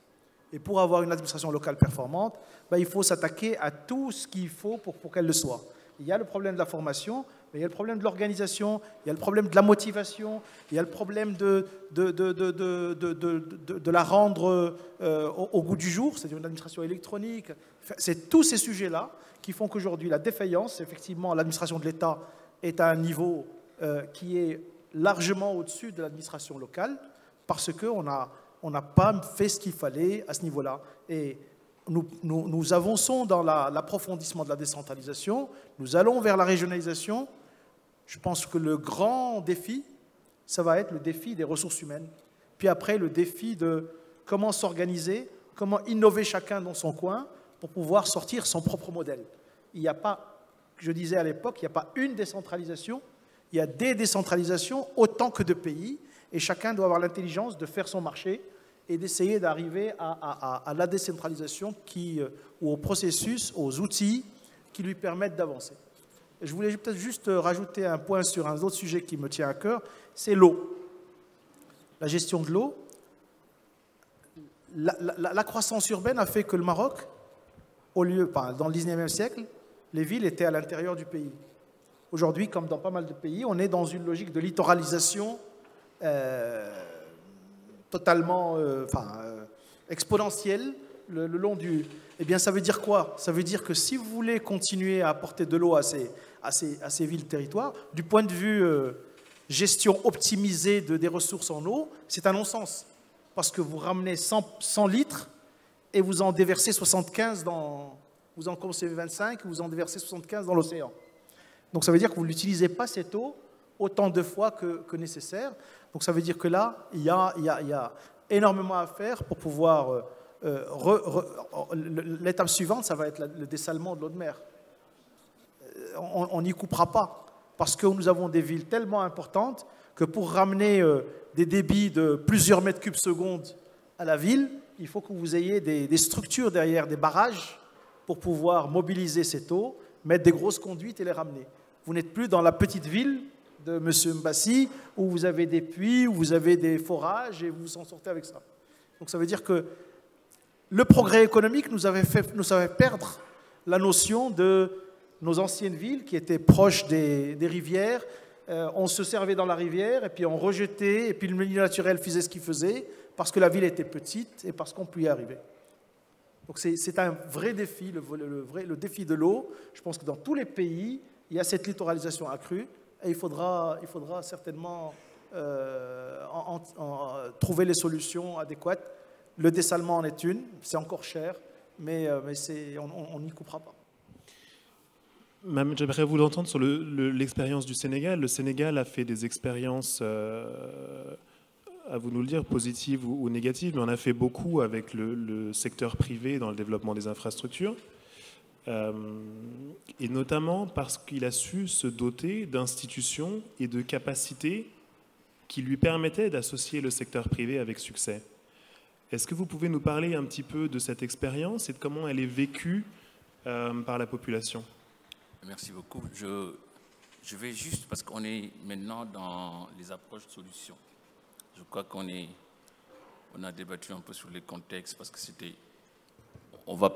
Et pour avoir une administration locale performante, ben, il faut s'attaquer à tout ce qu'il faut pour qu'elle le soit. Il y a le problème de la formation, mais il y a le problème de l'organisation, il y a le problème de la motivation, il y a le problème de la rendre au goût du jour, c'est-à-dire une administration électronique. C'est tous ces sujets-là qui font qu'aujourd'hui, la défaillance, effectivement, l'administration de l'État est à un niveau qui est largement au-dessus de l'administration locale, parce qu'on a... on n'a pas fait ce qu'il fallait à ce niveau-là. Et nous avançons dans l'approfondissement de la décentralisation, nous allons vers la régionalisation. Je pense que le grand défi, ça va être le défi des ressources humaines. Puis après, le défi de comment s'organiser, comment innover chacun dans son coin pour pouvoir sortir son propre modèle. Il n'y a pas, je disais à l'époque, il n'y a pas une décentralisation, il y a des décentralisations autant que de pays, et chacun doit avoir l'intelligence de faire son marché et d'essayer d'arriver à la décentralisation ou au processus, aux outils qui lui permettent d'avancer. Je voulais peut-être juste rajouter un point sur un autre sujet qui me tient à cœur, c'est l'eau. La gestion de l'eau. La croissance urbaine a fait que le Maroc, dans le 19e siècle, les villes étaient à l'intérieur du pays. Aujourd'hui, comme dans pas mal de pays, on est dans une logique de littoralisation totalement exponentielle le long du... Eh bien, ça veut dire quoi? Ça veut dire que si vous voulez continuer à apporter de l'eau à ces villes-territoires, du point de vue gestion optimisée des ressources en eau, c'est un non-sens. Parce que vous ramenez 100 litres et vous en déversez 75 dans... Vous en consommez 25 et vous en déversez 75 dans l'océan. Donc, ça veut dire que vous n'utilisez pas cette eau autant de fois que nécessaire. Donc ça veut dire que là, il y a énormément à faire pour pouvoir... L'étape suivante, ça va être le dessalement de l'eau de mer. On n'y coupera pas, parce que nous avons des villes tellement importantes que pour ramener des débits de plusieurs mètres cubes secondes à la ville, il faut que vous ayez des structures derrière, des barrages, pour pouvoir mobiliser cette eau, mettre des grosses conduites et les ramener. Vous n'êtes plus dans la petite ville de M. Mbassi, où vous avez des puits, où vous avez des forages, et vous vous en sortez avec ça. Donc ça veut dire que le progrès économique nous avait fait perdre la notion de nos anciennes villes qui étaient proches des rivières. On se servait dans la rivière, et puis on rejetait, et puis le milieu naturel faisait ce qu'il faisait, parce que la ville était petite, et parce qu'on pouvait y arriver. Donc c'est un vrai défi, le défi de l'eau. Je pense que dans tous les pays, il y a cette littoralisation accrue, et il faudra certainement trouver les solutions adéquates. Le dessalement en est une, c'est encore cher, mais on n'y coupera pas. J'aimerais vous l'entendre sur l'expérience du Sénégal. Le Sénégal a fait des expériences, à vous nous le dire, positives ou négatives, mais on a fait beaucoup avec le secteur privé dans le développement des infrastructures. Et notamment parce qu'il a su se doter d'institutions et de capacités qui lui permettaient d'associer le secteur privé avec succès. Est-ce que vous pouvez nous parler un petit peu de cette expérience et de comment elle est vécue par la population? Merci beaucoup. Je vais juste, parce qu'on est maintenant dans les approches solutions. Je crois qu'on a débattu un peu sur les contextes, parce que c'était... On ne va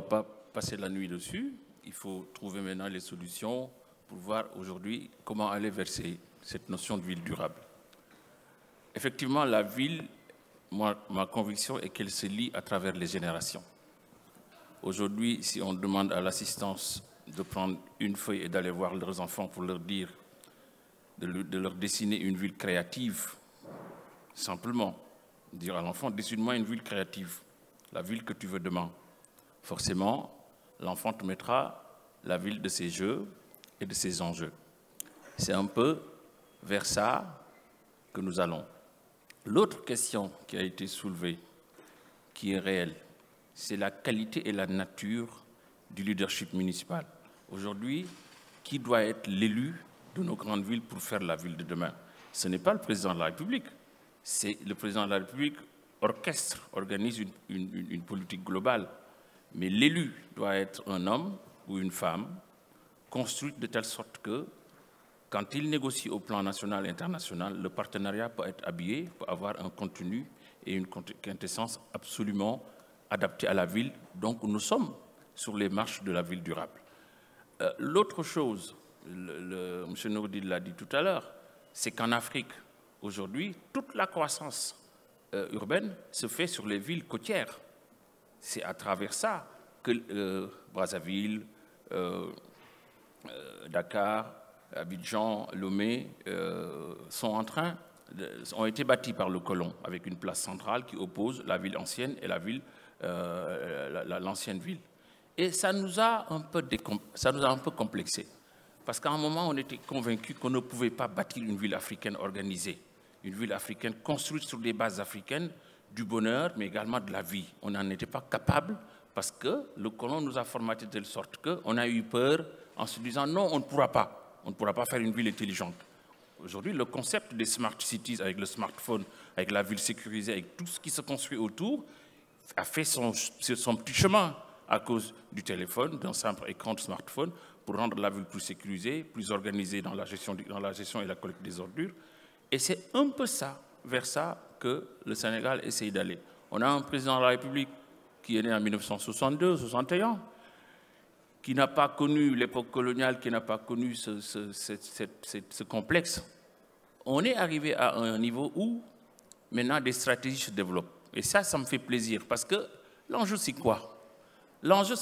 pas passer la nuit dessus, il faut trouver maintenant les solutions pour voir aujourd'hui comment aller vers cette notion de ville durable. Effectivement, la ville, ma conviction est qu'elle se lie à travers les générations. Aujourd'hui, si on demande à l'assistance de prendre une feuille et d'aller voir leurs enfants pour leur dire, de leur dessiner une ville créative, simplement dire à l'enfant, dessine-moi une ville créative, la ville que tu veux demain. Forcément, l'enfant te mettra la ville de ses jeux et de ses enjeux. C'est un peu vers ça que nous allons. L'autre question qui a été soulevée, qui est réelle, c'est la qualité et la nature du leadership municipal. Aujourd'hui, qui doit être l'élu de nos grandes villes pour faire la ville de demain? Ce n'est pas le président de la République, c'est le président de la République orchestre, organise une politique globale. Mais l'élu doit être un homme ou une femme construite de telle sorte que, quand il négocie au plan national et international, le partenariat peut être habillé, peut avoir un contenu et une quintessence absolument adaptée à la ville. Donc nous sommes sur les marches de la ville durable. L'autre chose, M. Noureddine l'a dit tout à l'heure, c'est qu'en Afrique, aujourd'hui, toute la croissance urbaine se fait sur les villes côtières. C'est à travers ça que Brazzaville, Dakar, Abidjan, Lomé ont été bâtis par le colon, avec une place centrale qui oppose la ville ancienne et l'ancienne ville. Et ça nous a un peu complexé, parce qu'à un moment, on était convaincus qu'on ne pouvait pas bâtir une ville africaine organisée, une ville africaine construite sur des bases africaines, du bonheur, mais également de la vie. On n'en était pas capable, parce que le colon nous a formaté de telle sorte qu'on a eu peur en se disant non, on ne pourra pas. On ne pourra pas faire une ville intelligente. Aujourd'hui, le concept des smart cities avec le smartphone, avec la ville sécurisée, avec tout ce qui se construit autour, a fait son petit chemin à cause du téléphone, d'un simple écran de smartphone, pour rendre la ville plus sécurisée, plus organisée dans la gestion et la collecte des ordures. Et c'est un peu ça, vers ça, que le Sénégal essaye d'aller. On a un président de la République qui est né en 1962-61, qui n'a pas connu l'époque coloniale, qui n'a pas connu ce complexe. On est arrivé à un niveau où maintenant des stratégies se développent. Et ça me fait plaisir, parce que l'enjeu, c'est quoi? L'enjeu,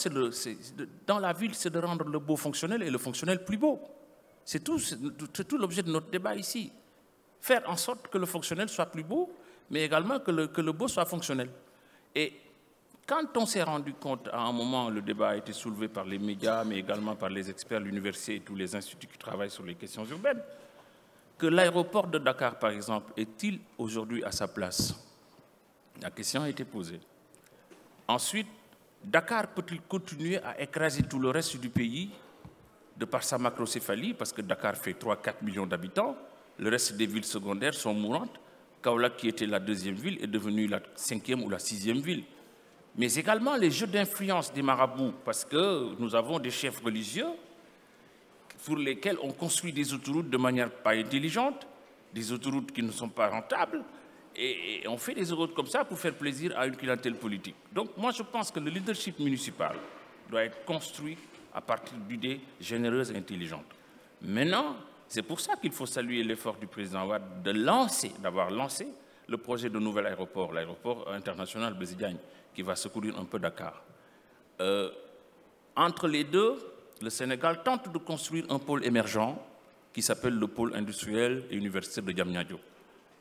dans la ville, c'est de rendre le beau fonctionnel et le fonctionnel plus beau. C'est tout l'objet de notre débat ici. Faire en sorte que le fonctionnel soit plus beau, mais également que le beau soit fonctionnel. Et quand on s'est rendu compte, à un moment, le débat a été soulevé par les médias, mais également par les experts de l'université et tous les instituts qui travaillent sur les questions urbaines, que l'aéroport de Dakar, par exemple, est-il aujourd'hui à sa place? La question a été posée. Ensuite, Dakar peut-il continuer à écraser tout le reste du pays de par sa macrocéphalie, parce que Dakar fait 3-4 millions d'habitants, le reste des villes secondaires sont mourantes, Kaolack, qui était la deuxième ville, est devenue la cinquième ou la sixième ville. Mais également les jeux d'influence des marabouts, parce que nous avons des chefs religieux pour lesquels on construit des autoroutes de manière pas intelligente, des autoroutes qui ne sont pas rentables, et on fait des autoroutes comme ça pour faire plaisir à une clientèle politique. Donc moi je pense que le leadership municipal doit être construit à partir d'idées généreuses et intelligentes. Maintenant, c'est pour ça qu'il faut saluer l'effort du président Wade d'avoir lancé le projet de nouvel aéroport, l'aéroport international Blaise Diagne, qui va secourir un peu Dakar. Entre les deux, le Sénégal tente de construire un pôle émergent qui s'appelle le pôle industriel et universitaire de Diamniadio.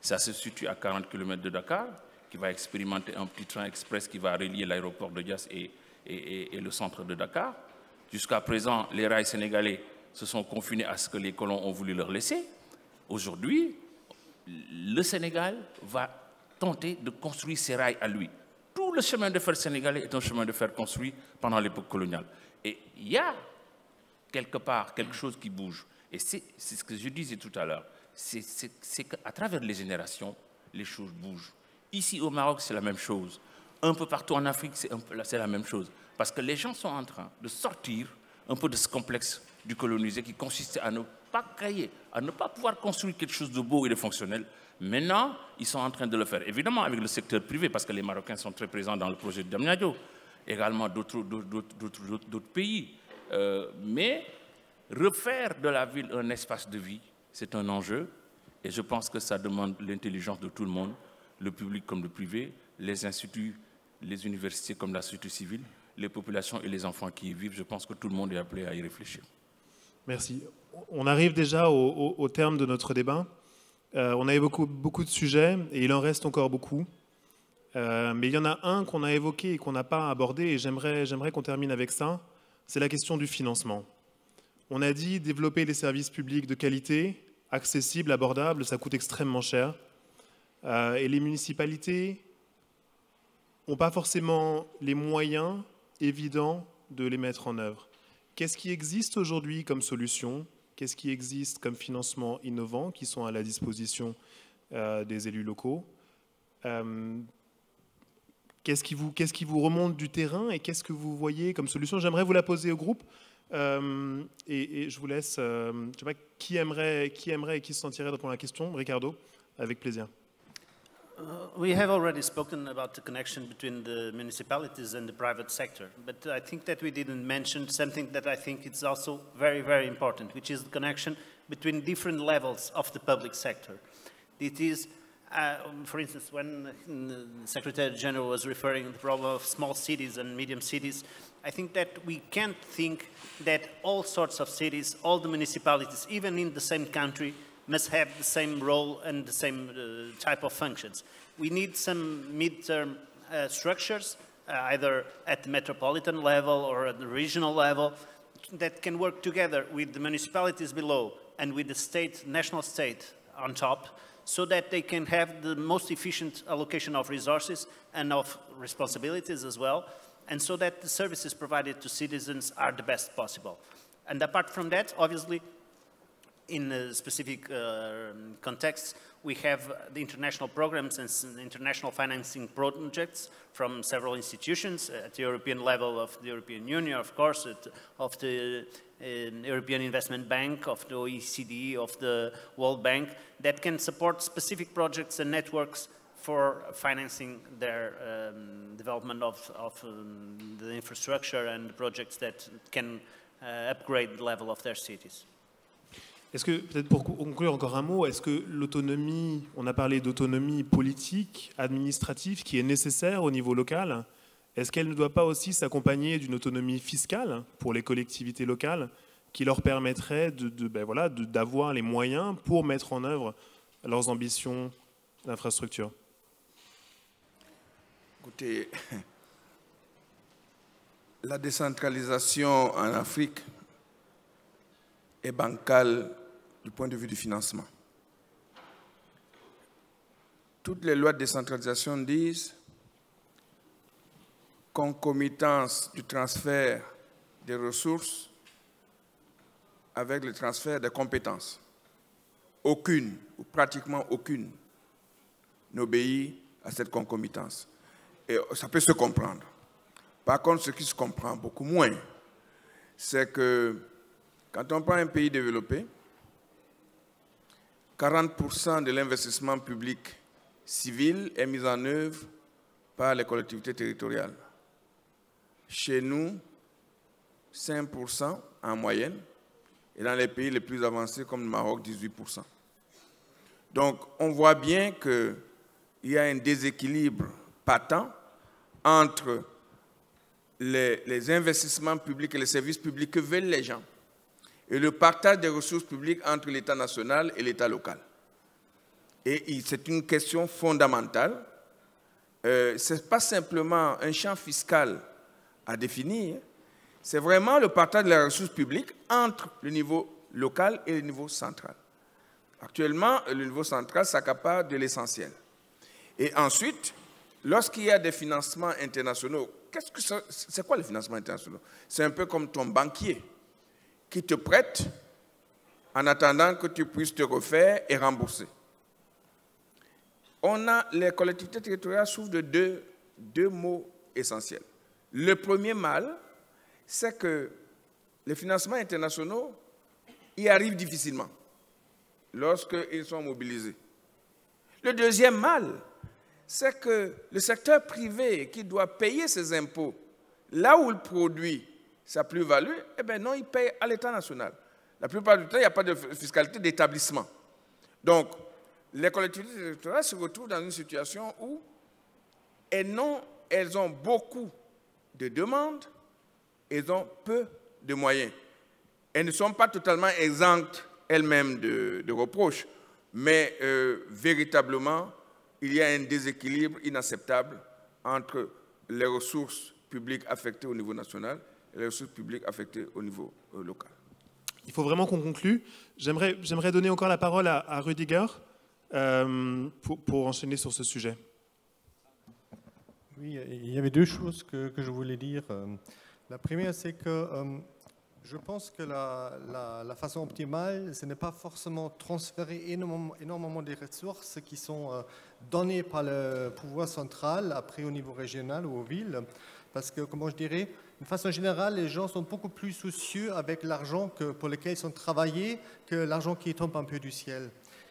Ça se situe à 40 km de Dakar, qui va expérimenter un petit train express qui va relier l'aéroport de Diass et le centre de Dakar. Jusqu'à présent, les rails sénégalais se sont confinés à ce que les colons ont voulu leur laisser. Aujourd'hui, le Sénégal va tenter de construire ses rails à lui. Tout le chemin de fer sénégalais est un chemin de fer construit pendant l'époque coloniale. Et il y a quelque part quelque chose qui bouge. Et c'est ce que je disais tout à l'heure. C'est qu'à travers les générations, les choses bougent. Ici au Maroc, c'est la même chose. Un peu partout en Afrique, c'est la même chose. Parce que les gens sont en train de sortir un peu de ce complexe du colonisé qui consistait à ne pas créer, à ne pas pouvoir construire quelque chose de beau et de fonctionnel. Maintenant, ils sont en train de le faire. Évidemment, avec le secteur privé, parce que les Marocains sont très présents dans le projet de Diamniadio, également d'autres pays. Mais refaire de la ville un espace de vie, c'est un enjeu. Et je pense que ça demande l'intelligence de tout le monde, le public comme le privé, les instituts, les universités comme la société civile, les populations et les enfants qui y vivent. Je pense que tout le monde est appelé à y réfléchir. Merci. On arrive déjà au terme de notre débat. On a évoqué beaucoup de sujets et il en reste encore beaucoup. Mais il y en a un qu'on a évoqué et qu'on n'a pas abordé et j'aimerais qu'on termine avec ça. C'est la question du financement. On a dit développer des services publics de qualité, accessibles, abordables, ça coûte extrêmement cher. Et les municipalités n'ont pas forcément les moyens évidents de les mettre en œuvre. Qu'est-ce qui existe aujourd'hui comme solution ? Qu'est-ce qui existe comme financement innovant qui sont à la disposition des élus locaux? Qu'est-ce qui vous remonte du terrain et qu'est-ce que vous voyez comme solution? J'aimerais vous la poser au groupe et je vous laisse, je sais pas, qui aimerait et qui se sentirait répondre à la question? Ricardo, avec plaisir. We have already spoken about the connection between the municipalities and the private sector, but I think that we didn't mention something that I think is also very, very important, which is the connection between different levels of the public sector. It is, for instance, when the Secretary General was referring to the problem of small cities and medium cities, I think that we can't think that all sorts of cities, all the municipalities, even in the same country, must have the same role and the same type of functions. We need some mid-term structures, either at the metropolitan level or at the regional level, that can work together with the municipalities below and with the state, national state on top, so that they can have the most efficient allocation of resources and of responsibilities as well, and so that the services provided to citizens are the best possible. And apart from that, obviously, in specific contexts, we have the international programs and international financing projects from several institutions at the European level of the European Union, of course, of the European Investment Bank, of the OECD, of the World Bank, that can support specific projects and networks for financing their development of the infrastructure and projects that can upgrade the level of their cities. Est-ce que, peut-être pour conclure encore un mot, est-ce que l'autonomie, on a parlé d'autonomie politique, administrative, qui est nécessaire au niveau local, est-ce qu'elle ne doit pas aussi s'accompagner d'une autonomie fiscale pour les collectivités locales qui leur permettrait d'avoir les moyens pour mettre en œuvre leurs ambitions d'infrastructure? Écoutez, la décentralisation en Afrique est bancale du point de vue du financement. Toutes les lois de décentralisation disent concomitance du transfert des ressources avec le transfert des compétences. Aucune, ou pratiquement aucune, n'obéit à cette concomitance. Et ça peut se comprendre. Par contre, ce qui se comprend beaucoup moins, c'est que quand on prend un pays développé, 40% de l'investissement public civil est mis en œuvre par les collectivités territoriales. Chez nous, 5% en moyenne, et dans les pays les plus avancés comme le Maroc, 18%. Donc, on voit bien qu'il y a un déséquilibre patent entre les investissements publics et les services publics que veulent les gens, et le partage des ressources publiques entre l'État national et l'État local. Et c'est une question fondamentale. Ce n'est pas simplement un champ fiscal à définir, c'est vraiment le partage de la ressource publique entre le niveau local et le niveau central. Actuellement, le niveau central s'accapare de l'essentiel. Et ensuite, lorsqu'il y a des financements internationaux, c'est quoi les financements internationaux? C'est un peu comme ton banquier qui te prête en attendant que tu puisses te refaire et rembourser. Les collectivités territoriales souffrent de deux maux essentiels. Le premier mal, c'est que les financements internationaux y arrivent difficilement lorsqu'ils sont mobilisés. Le deuxième mal, c'est que le secteur privé qui doit payer ses impôts là où il produit sa plus-value, eh bien non, il paye à l'État national. La plupart du temps, il n'y a pas de fiscalité d'établissement. Donc, les collectivités territoriales se retrouvent dans une situation où elles ont beaucoup de demandes, elles ont peu de moyens. Elles ne sont pas totalement exemptes elles-mêmes de reproches, mais véritablement, il y a un déséquilibre inacceptable entre les ressources publiques affectées au niveau national et les ressources publiques affectées au niveau local. Il faut vraiment qu'on conclue. J'aimerais donner encore la parole à Rudiger pour enchaîner sur ce sujet. Oui, il y avait deux choses que je voulais dire. La première, c'est que je pense que la façon optimale, ce n'est pas forcément transférer énormément des ressources qui sont données par le pouvoir central, après au niveau régional ou aux villes, parce que, comment je dirais, de façon générale, les gens sont beaucoup plus soucieux avec l'argent pour lequel ils sont travaillés que l'argent qui tombe un peu du ciel.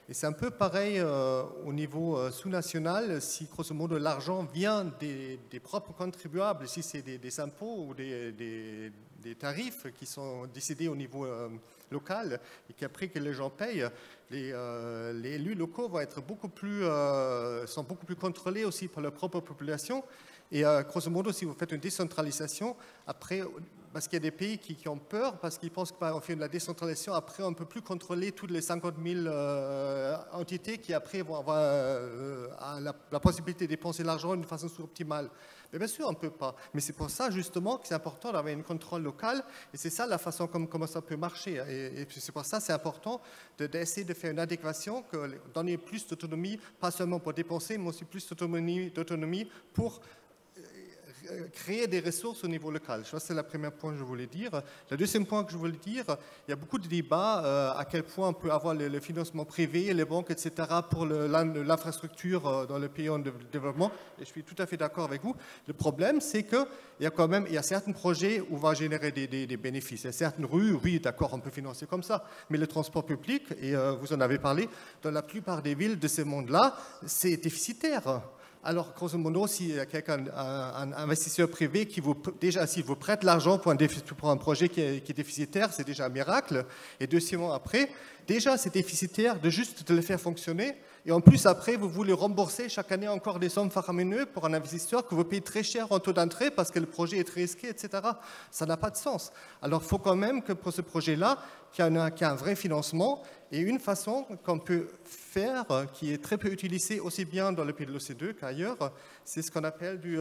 Et c'est un peu pareil au niveau sous-national, si grosso modo l'argent vient des propres contribuables, si c'est des impôts ou des tarifs qui sont décidés au niveau local et qu'après que les gens payent, les élus locaux vont être sont beaucoup plus contrôlés aussi par leur propre population. Et grosso modo, si vous faites une décentralisation, après, parce qu'il y a des pays qui ont peur, parce qu'ils pensent qu'on fait de la décentralisation, après on ne peut plus contrôler toutes les 50 000 entités qui après vont avoir la possibilité de dépenser l'argent d'une façon sous-optimale. Mais bien sûr, on ne peut pas. Mais c'est pour ça justement que c'est important d'avoir un contrôle local, et c'est ça la façon comment ça peut marcher. Et c'est pour ça que c'est important d'essayer de faire une adéquation, que donner plus d'autonomie, pas seulement pour dépenser, mais aussi plus d'autonomie pour créer des ressources au niveau local. Je crois que c'est le premier point que je voulais dire. Le deuxième point que je voulais dire, il y a beaucoup de débats à quel point on peut avoir le financement privé, les banques, etc. pour l'infrastructure dans le pays en développement. Et je suis tout à fait d'accord avec vous. Le problème, c'est qu'il y a quand même certains projets où on va générer des bénéfices. Il y a certaines rues, oui, d'accord, on peut financer comme ça. Mais le transport public, et vous en avez parlé, dans la plupart des villes de ce monde-là, c'est déficitaire. Alors, grosso modo, s'il y a quelqu'un, un investisseur privé qui vous, déjà, s'il vous prête l'argent pour un projet qui est déficitaire, c'est déjà un miracle. Et 2 mois après, déjà, c'est déficitaire de juste de le faire fonctionner. Et en plus, après, vous voulez rembourser chaque année encore des sommes faramineuses pour un investisseur que vous payez très cher en taux d'entrée parce que le projet est très risqué, etc. Ça n'a pas de sens. Alors, il faut quand même que pour ce projet-là, qu'il y a un vrai financement. Et une façon qu'on peut faire, qui est très peu utilisée aussi bien dans le pays de l'OCDE qu'ailleurs, c'est ce qu'on appelle du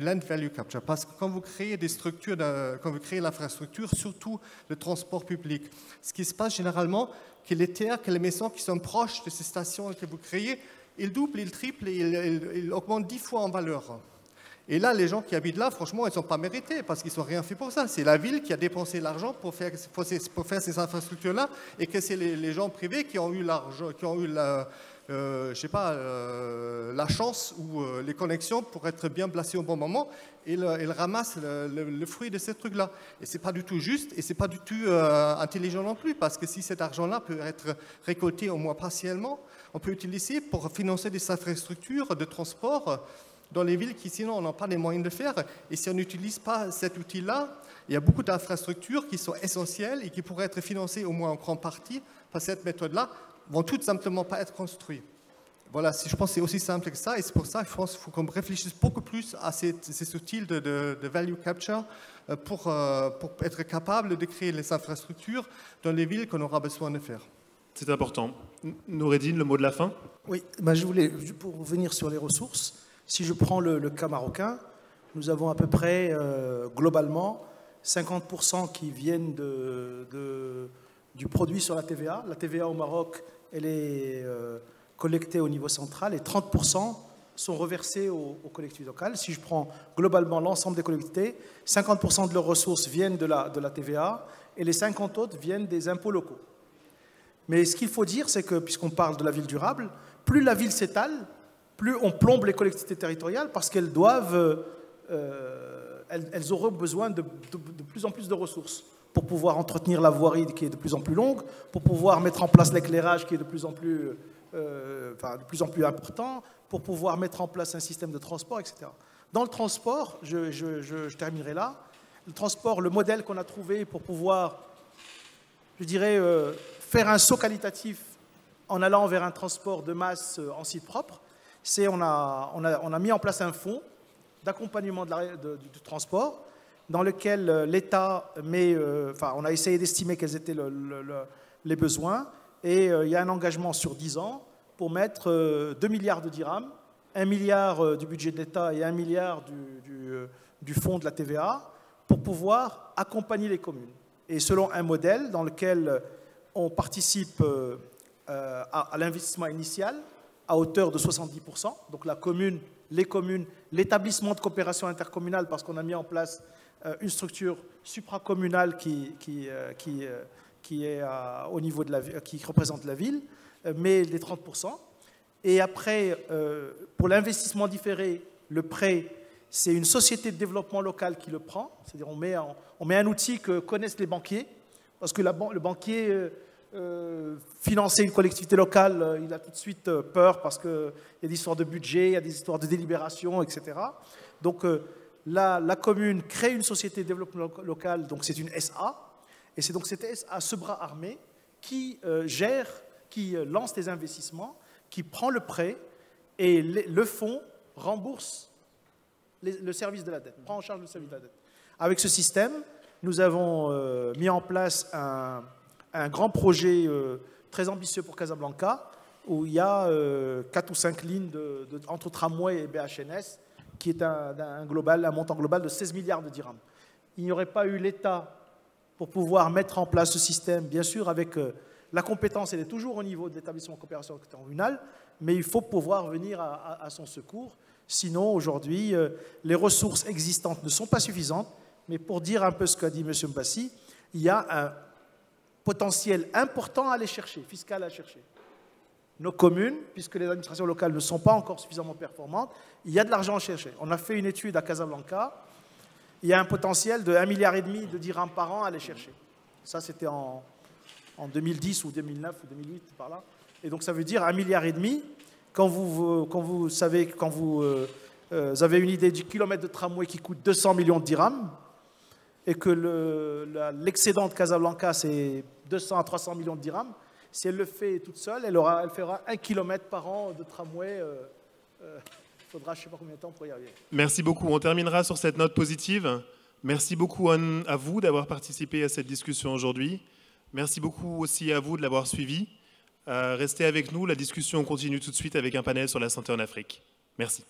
land value capture. Parce que quand vous créez des structures, quand vous créez l'infrastructure, surtout le transport public, ce qui se passe généralement, que les terres, que les maisons qui sont proches de ces stations que vous créez, ils doublent, ils triplent, ils augmentent 10 fois en valeur. Et là, les gens qui habitent là, franchement, ils ne sont pas mérités parce qu'ils n'ont rien fait pour ça. C'est la ville qui a dépensé l'argent pour faire ces infrastructures-là et que c'est les gens privés qui ont eu l'argent, qui ont eu la chance ou les connexions pour être bien placés au bon moment et ils ramassent le fruit de ces trucs-là. Et ce n'est pas du tout juste et ce n'est pas du tout intelligent non plus parce que si cet argent-là peut être récolté au moins partiellement, on peut l'utiliser pour financer des infrastructures de transport dans les villes qui, sinon, on n'a pas les moyens de faire. Et si on n'utilise pas cet outil-là, il y a beaucoup d'infrastructures qui sont essentielles et qui pourraient être financées au moins en grande partie par cette méthode-là, vont tout simplement pas être construites. Voilà, je pense que c'est aussi simple que ça. Et c'est pour ça, je pense qu'il faut qu'on réfléchisse beaucoup plus à ces outils de value capture pour être capable de créer les infrastructures dans les villes qu'on aura besoin de faire. C'est important. Noureddine, le mot de la fin? Oui, ben je voulais, pour revenir sur les ressources, si je prends le cas marocain, nous avons à peu près, globalement, 50% qui viennent du produit sur la TVA. La TVA au Maroc, elle est collectée au niveau central et 30% sont reversés aux collectivités locales. Si je prends globalement l'ensemble des collectivités, 50% de leurs ressources viennent de la TVA et les 50 autres viennent des impôts locaux. Mais ce qu'il faut dire, c'est que, puisqu'on parle de la ville durable, plus la ville s'étale, plus on plombe les collectivités territoriales parce qu'elles doivent, elles auront besoin de plus en plus de ressources pour pouvoir entretenir la voirie qui est de plus en plus longue, pour pouvoir mettre en place l'éclairage qui est de plus en plus important, pour pouvoir mettre en place un système de transport, etc. Dans le transport, je terminerai là, le transport, le modèle qu'on a trouvé pour pouvoir, je dirais, faire un saut qualitatif en allant vers un transport de masse en site propre, c'est on a mis en place un fonds d'accompagnement du transport dans lequel l'État met, on a essayé d'estimer quels étaient les besoins et il y a un engagement sur 10 ans pour mettre 2 milliards de dirhams, 1 milliard du budget de l'État et 1 milliard du fonds de la TVA pour pouvoir accompagner les communes. Et selon un modèle dans lequel on participe à l'investissement initial, à hauteur de 70%, donc la commune, les communes, l'établissement de coopération intercommunale, parce qu'on a mis en place une structure supracommunale qui est au niveau de qui représente la ville, mais les 30%. Et après, pour l'investissement différé, le prêt, c'est une société de développement local qui le prend, c'est-à-dire on met un outil que connaissent les banquiers, parce que le banquier financer une collectivité locale, il a tout de suite peur parce qu'il y a des histoires de budget, il y a des histoires de délibération, etc. Donc la commune crée une société de développement local, donc c'est une SA, et c'est donc cette SA, ce bras armé, qui gère, qui lance des investissements, qui prend le prêt, et le fonds rembourse le service de la dette, prend en charge le service de la dette. Avec ce système, nous avons mis en place un grand projet très ambitieux pour Casablanca, où il y a 4 ou 5 lignes entre tramway et BHNS, qui est un montant global de 16 milliards de dirhams. Il n'y aurait pas eu l'État pour pouvoir mettre en place ce système, bien sûr, avec la compétence, elle est toujours au niveau de l'établissement de coopération intercommunale, mais il faut pouvoir venir à son secours. Sinon, aujourd'hui, les ressources existantes ne sont pas suffisantes, mais pour dire un peu ce qu'a dit M. Mbassi, il y a un potentiel important à aller chercher, fiscal à chercher. Nos communes, puisque les administrations locales ne sont pas encore suffisamment performantes, il y a de l'argent à chercher. On a fait une étude à Casablanca, il y a un potentiel de 1,5 milliard de dirhams par an à aller chercher. Ça, c'était en 2010 ou 2009 ou 2008, par là. Et donc, ça veut dire 1,5 milliard. Quand vous avez une idée du kilomètre de tramway qui coûte 200 millions de dirhams, et que l'excédent de Casablanca, c'est 200 à 300 millions de dirhams, si elle le fait toute seule, elle fera 1 kilomètre par an de tramway. Il faudra je ne sais pas combien de temps pour y arriver. Merci beaucoup. On terminera sur cette note positive. Merci beaucoup à vous d'avoir participé à cette discussion aujourd'hui. Merci beaucoup aussi à vous de l'avoir suivi. Restez avec nous, la discussion continue tout de suite avec un panel sur la santé en Afrique. Merci.